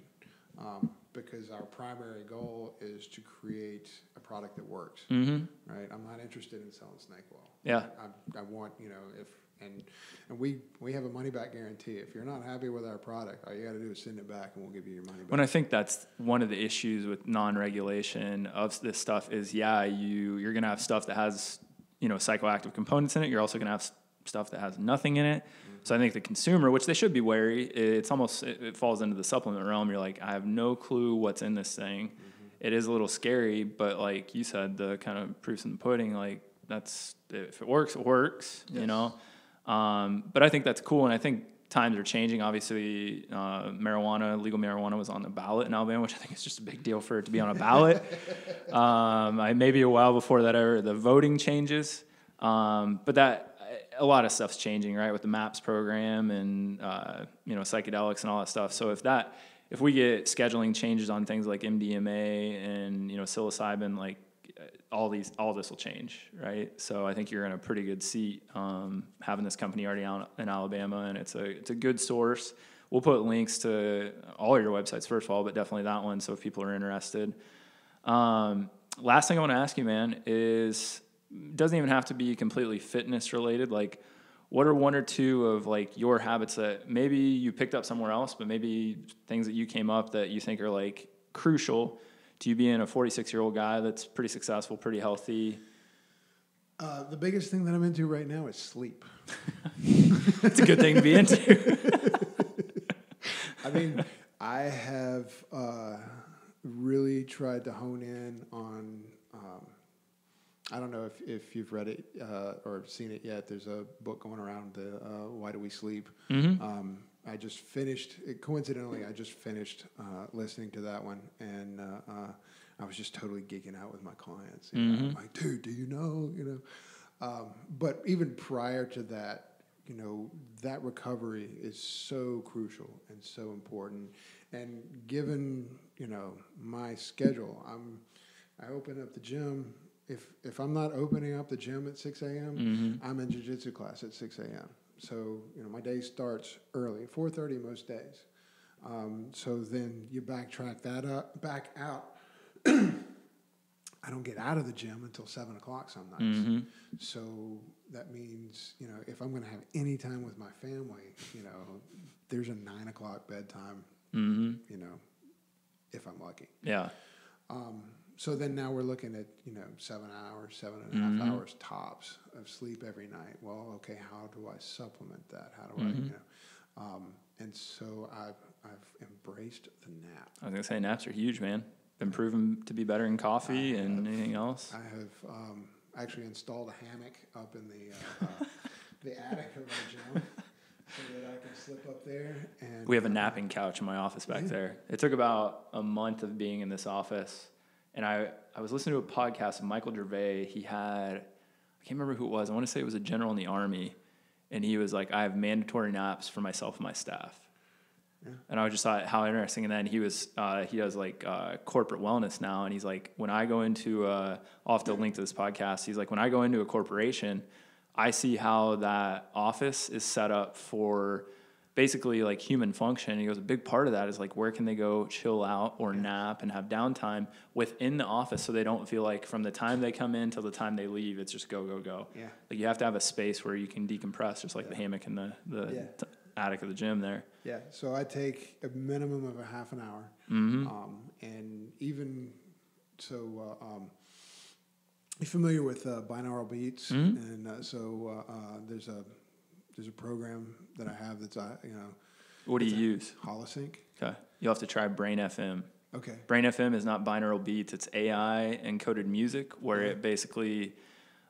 um, because our primary goal is to create a product that works. Mm-hmm. Right? I'm not interested in selling snake oil. Yeah. I, I want you know if and and we we have a money back guarantee. If you're not happy with our product, all you got to do is send it back, and we'll give you your money back. When I think that's one of the issues with non-regulation of this stuff is, yeah, you you're gonna have stuff that has you know psychoactive components in it. You're also gonna have stuff that has nothing in it. Mm-hmm. So I think the consumer, which they should be wary, it's almost it, it falls into the supplement realm. You're like, I have no clue what's in this thing. Mm-hmm. It is a little scary, but like you said, the kind of proof's in the pudding. Like that's if it works, it works. Yes. You know. Um, but I think that's cool, and I think times are changing. Obviously, uh, marijuana, legal marijuana was on the ballot in Alabama, which I think is just a big deal for it to be on a ballot. um, I may be a while before that ever the voting changes, um, but that a lot of stuff's changing, right, with the MAPS program and uh, you know psychedelics and all that stuff. So if that if we get scheduling changes on things like M D M A and you know psilocybin, like all these, all this will change, right? So I think you're in a pretty good seat um, having this company already out in Alabama, and it's a it's a good source. We'll put links to all your websites first of all, but definitely that one. So if people are interested, um, last thing I want to ask you, man, is doesn't even have to be completely fitness related. Like, what are one or two of like your habits that maybe you picked up somewhere else, but maybe things that you came up that you think are like crucial? Do you being a forty-six-year-old guy that's pretty successful, pretty healthy? Uh, the biggest thing that I'm into right now is sleep. That's a good thing to be into. I mean, I have uh, really tried to hone in on um, I don't know if, if you've read it uh, or seen it yet. There's a book going around, the uh, Why Do We Sleep? Mm-hmm. Um, I just finished, it, coincidentally, I just finished uh, listening to that one, and uh, uh, I was just totally geeking out with my clients. You know? Mm-hmm. I'm like, dude, do you know? You know. Um, but even prior to that, you know, that recovery is so crucial and so important. And given, you know, my schedule, I'm, I open up the gym. If if I'm not opening up the gym at six a.m., mm-hmm. I'm in jiu-jitsu class at six a.m. So, you know, my day starts early, four thirty most days. Um, so then you backtrack that up, back out. I don't get out of the gym until seven o'clock some nights. Mm-hmm. So that means, you know, if I'm going to have any time with my family, you know, there's a nine o'clock bedtime, mm-hmm. you know, if I'm lucky. Yeah. Um, so then now we're looking at, you know, seven hours, seven and a mm-hmm. half hours tops of sleep every night. Well, okay, how do I supplement that? How do mm-hmm. I, you know? Um, and so I've, I've embraced the nap. I was going to say naps are huge, man. Been proven to be better in coffee I and have, anything else. I have um, actually installed a hammock up in the uh, uh, the attic of my gym so that I can slip up there. And we have a napping couch in my office back yeah. there. It took about a month of being in this office, and I I was listening to a podcast of Michael Gervais. He had I can't remember who it was. I want to say it was a general in the Army, and he was like, "I have mandatory naps for myself and my staff." Yeah. And I just thought how interesting. And then he was, uh, he does like uh, corporate wellness now. And he's like, when I go into, uh, I'll have to link to this podcast. He's like, when I go into a corporation, I see how that office is set up for basically like human function. And he goes, a big part of that is like, where can they go chill out or yeah. nap and have downtime within the office, so they don't feel like from the time they come in till the time they leave, it's just go, go, go. Yeah. Like you have to have a space where you can decompress, just like yeah. the hammock and the, the yeah. t- attic of the gym there. Yeah, so I take a minimum of a half an hour, mm-hmm. um, and even so, uh, um, you're familiar with uh, binaural beats, mm-hmm. and uh, so uh, uh, there's a there's a program that I have that's uh, you know. What do you use? Holosync. Okay, you'll have to try Brain F M. Okay. Brain F M is not binaural beats; it's A I encoded music, where mm-hmm. it basically.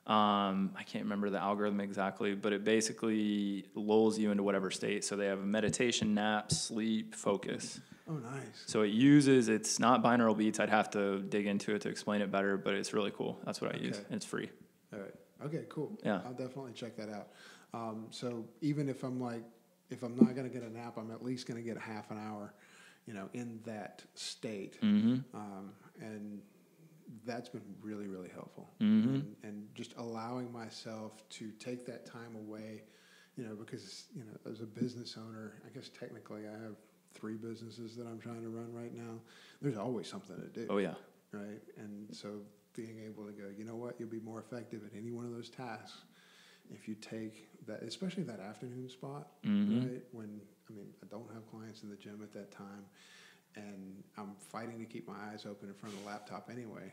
Um, I can't remember the algorithm exactly, but it basically lulls you into whatever state. So they have a meditation, nap, sleep, focus. Oh, nice. So it uses, it's not binaural beats. I'd have to dig into it to explain it better, but it's really cool. That's what I okay. use, and it's free. All right. Okay, cool. Yeah. I'll definitely check that out. Um, so even if I'm like, if I'm not going to get a nap, I'm at least going to get a half an hour, you know, in that state. Mm-hmm. Um, and that's been really, really helpful. Mm-hmm. And, and just allowing myself to take that time away, you know, because, you know, as a business owner, I guess technically I have three businesses that I'm trying to run right now. There's always something to do. Oh, yeah. Right? And so being able to go, you know what, you'll be more effective at any one of those tasks if you take that, especially that afternoon spot, mm-hmm. right? When, I mean, I don't have clients in the gym at that time, and I'm fighting to keep my eyes open in front of the laptop anyway.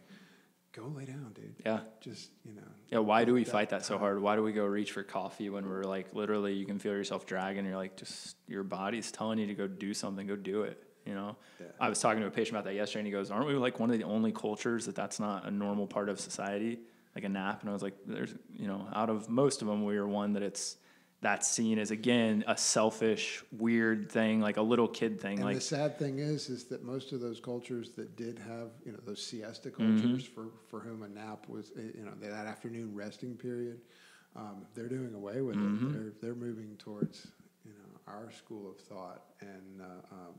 Go lay down, dude. Yeah. Just, you know. Yeah, why do we that fight that time. so hard? Why do we go reach for coffee when we're like, literally, you can feel yourself dragging. You're like, just, your body's telling you to go do something. Go do it, you know? Yeah. I was talking to a patient about that yesterday, and he goes, aren't we like one of the only cultures that that's not a normal part of society, like a nap? And I was like, there's, you know, out of most of them, we are one that it's, that's seen as, again, a selfish, weird thing, like a little kid thing. And like, the sad thing is, is that most of those cultures that did have, you know, those siesta cultures mm-hmm. for, for whom a nap was, you know, that afternoon resting period, um, they're doing away with mm-hmm. it. They're they're moving towards, you know, our school of thought. And, uh, um,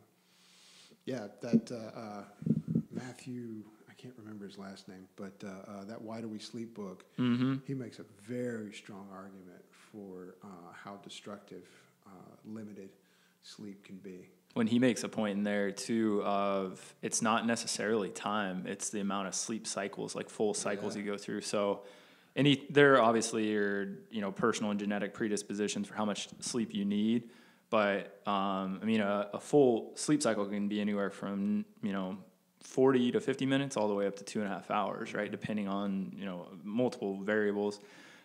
yeah, that uh, uh, Matthew... I can't remember his last name, but uh, uh, that Why Do We Sleep book, mm-hmm. he makes a very strong argument for uh, how destructive uh, limited sleep can be. When he makes a point in there, too, of it's not necessarily time, it's the amount of sleep cycles, like full cycles yeah. you go through. So any there obviously are, you know, personal and genetic predispositions for how much sleep you need. But, um, I mean, a, a full sleep cycle can be anywhere from, you know, forty to fifty minutes all the way up to two and a half hours, right? Depending on, you know, multiple variables. But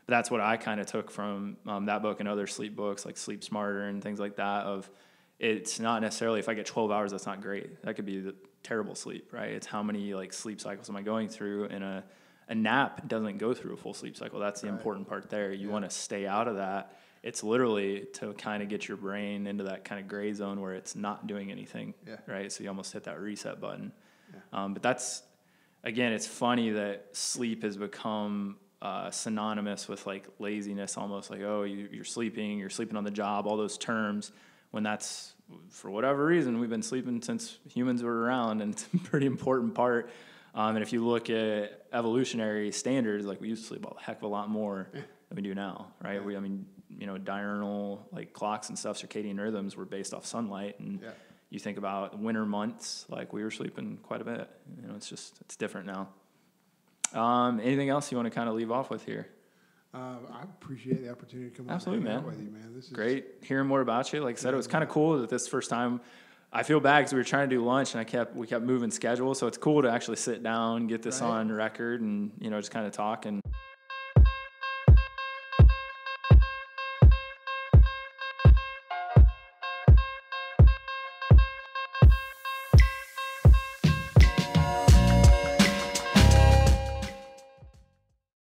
that's what I kind of took from um, that book and other sleep books like Sleep Smarter and things like that, of it's not necessarily if I get twelve hours, that's not great. That could be the terrible sleep, right? It's how many like sleep cycles am I going through in a a nap doesn't go through a full sleep cycle. That's the right. important part there. You yeah. want to stay out of that. It's literally to kind of get your brain into that kind of gray zone where it's not doing anything, yeah. right? So you almost hit that reset button. Yeah. Um, but that's, again, it's funny that sleep has become uh, synonymous with like laziness, almost like, oh, you, you're sleeping, you're sleeping on the job, all those terms, when that's, for whatever reason, we've been sleeping since humans were around, and it's a pretty important part. Um, and if you look at evolutionary standards, like we used to sleep a heck of a lot more yeah. than we do now, right? Yeah. We, I mean, you know, diurnal like clocks and stuff, circadian rhythms were based off sunlight, and yeah. you think about winter months, like we were sleeping quite a bit. You know, it's just it's different now. Um, anything else you want to kind of leave off with here? Uh, I appreciate the opportunity to come Absolutely, and hang man. out with you, man. This is great hearing more about you. Like I said, it was kind of cool that this first time. I feel bad because we were trying to do lunch, and I kept we kept moving schedules. So it's cool to actually sit down, get this right. on record, and you know, just kind of talk and.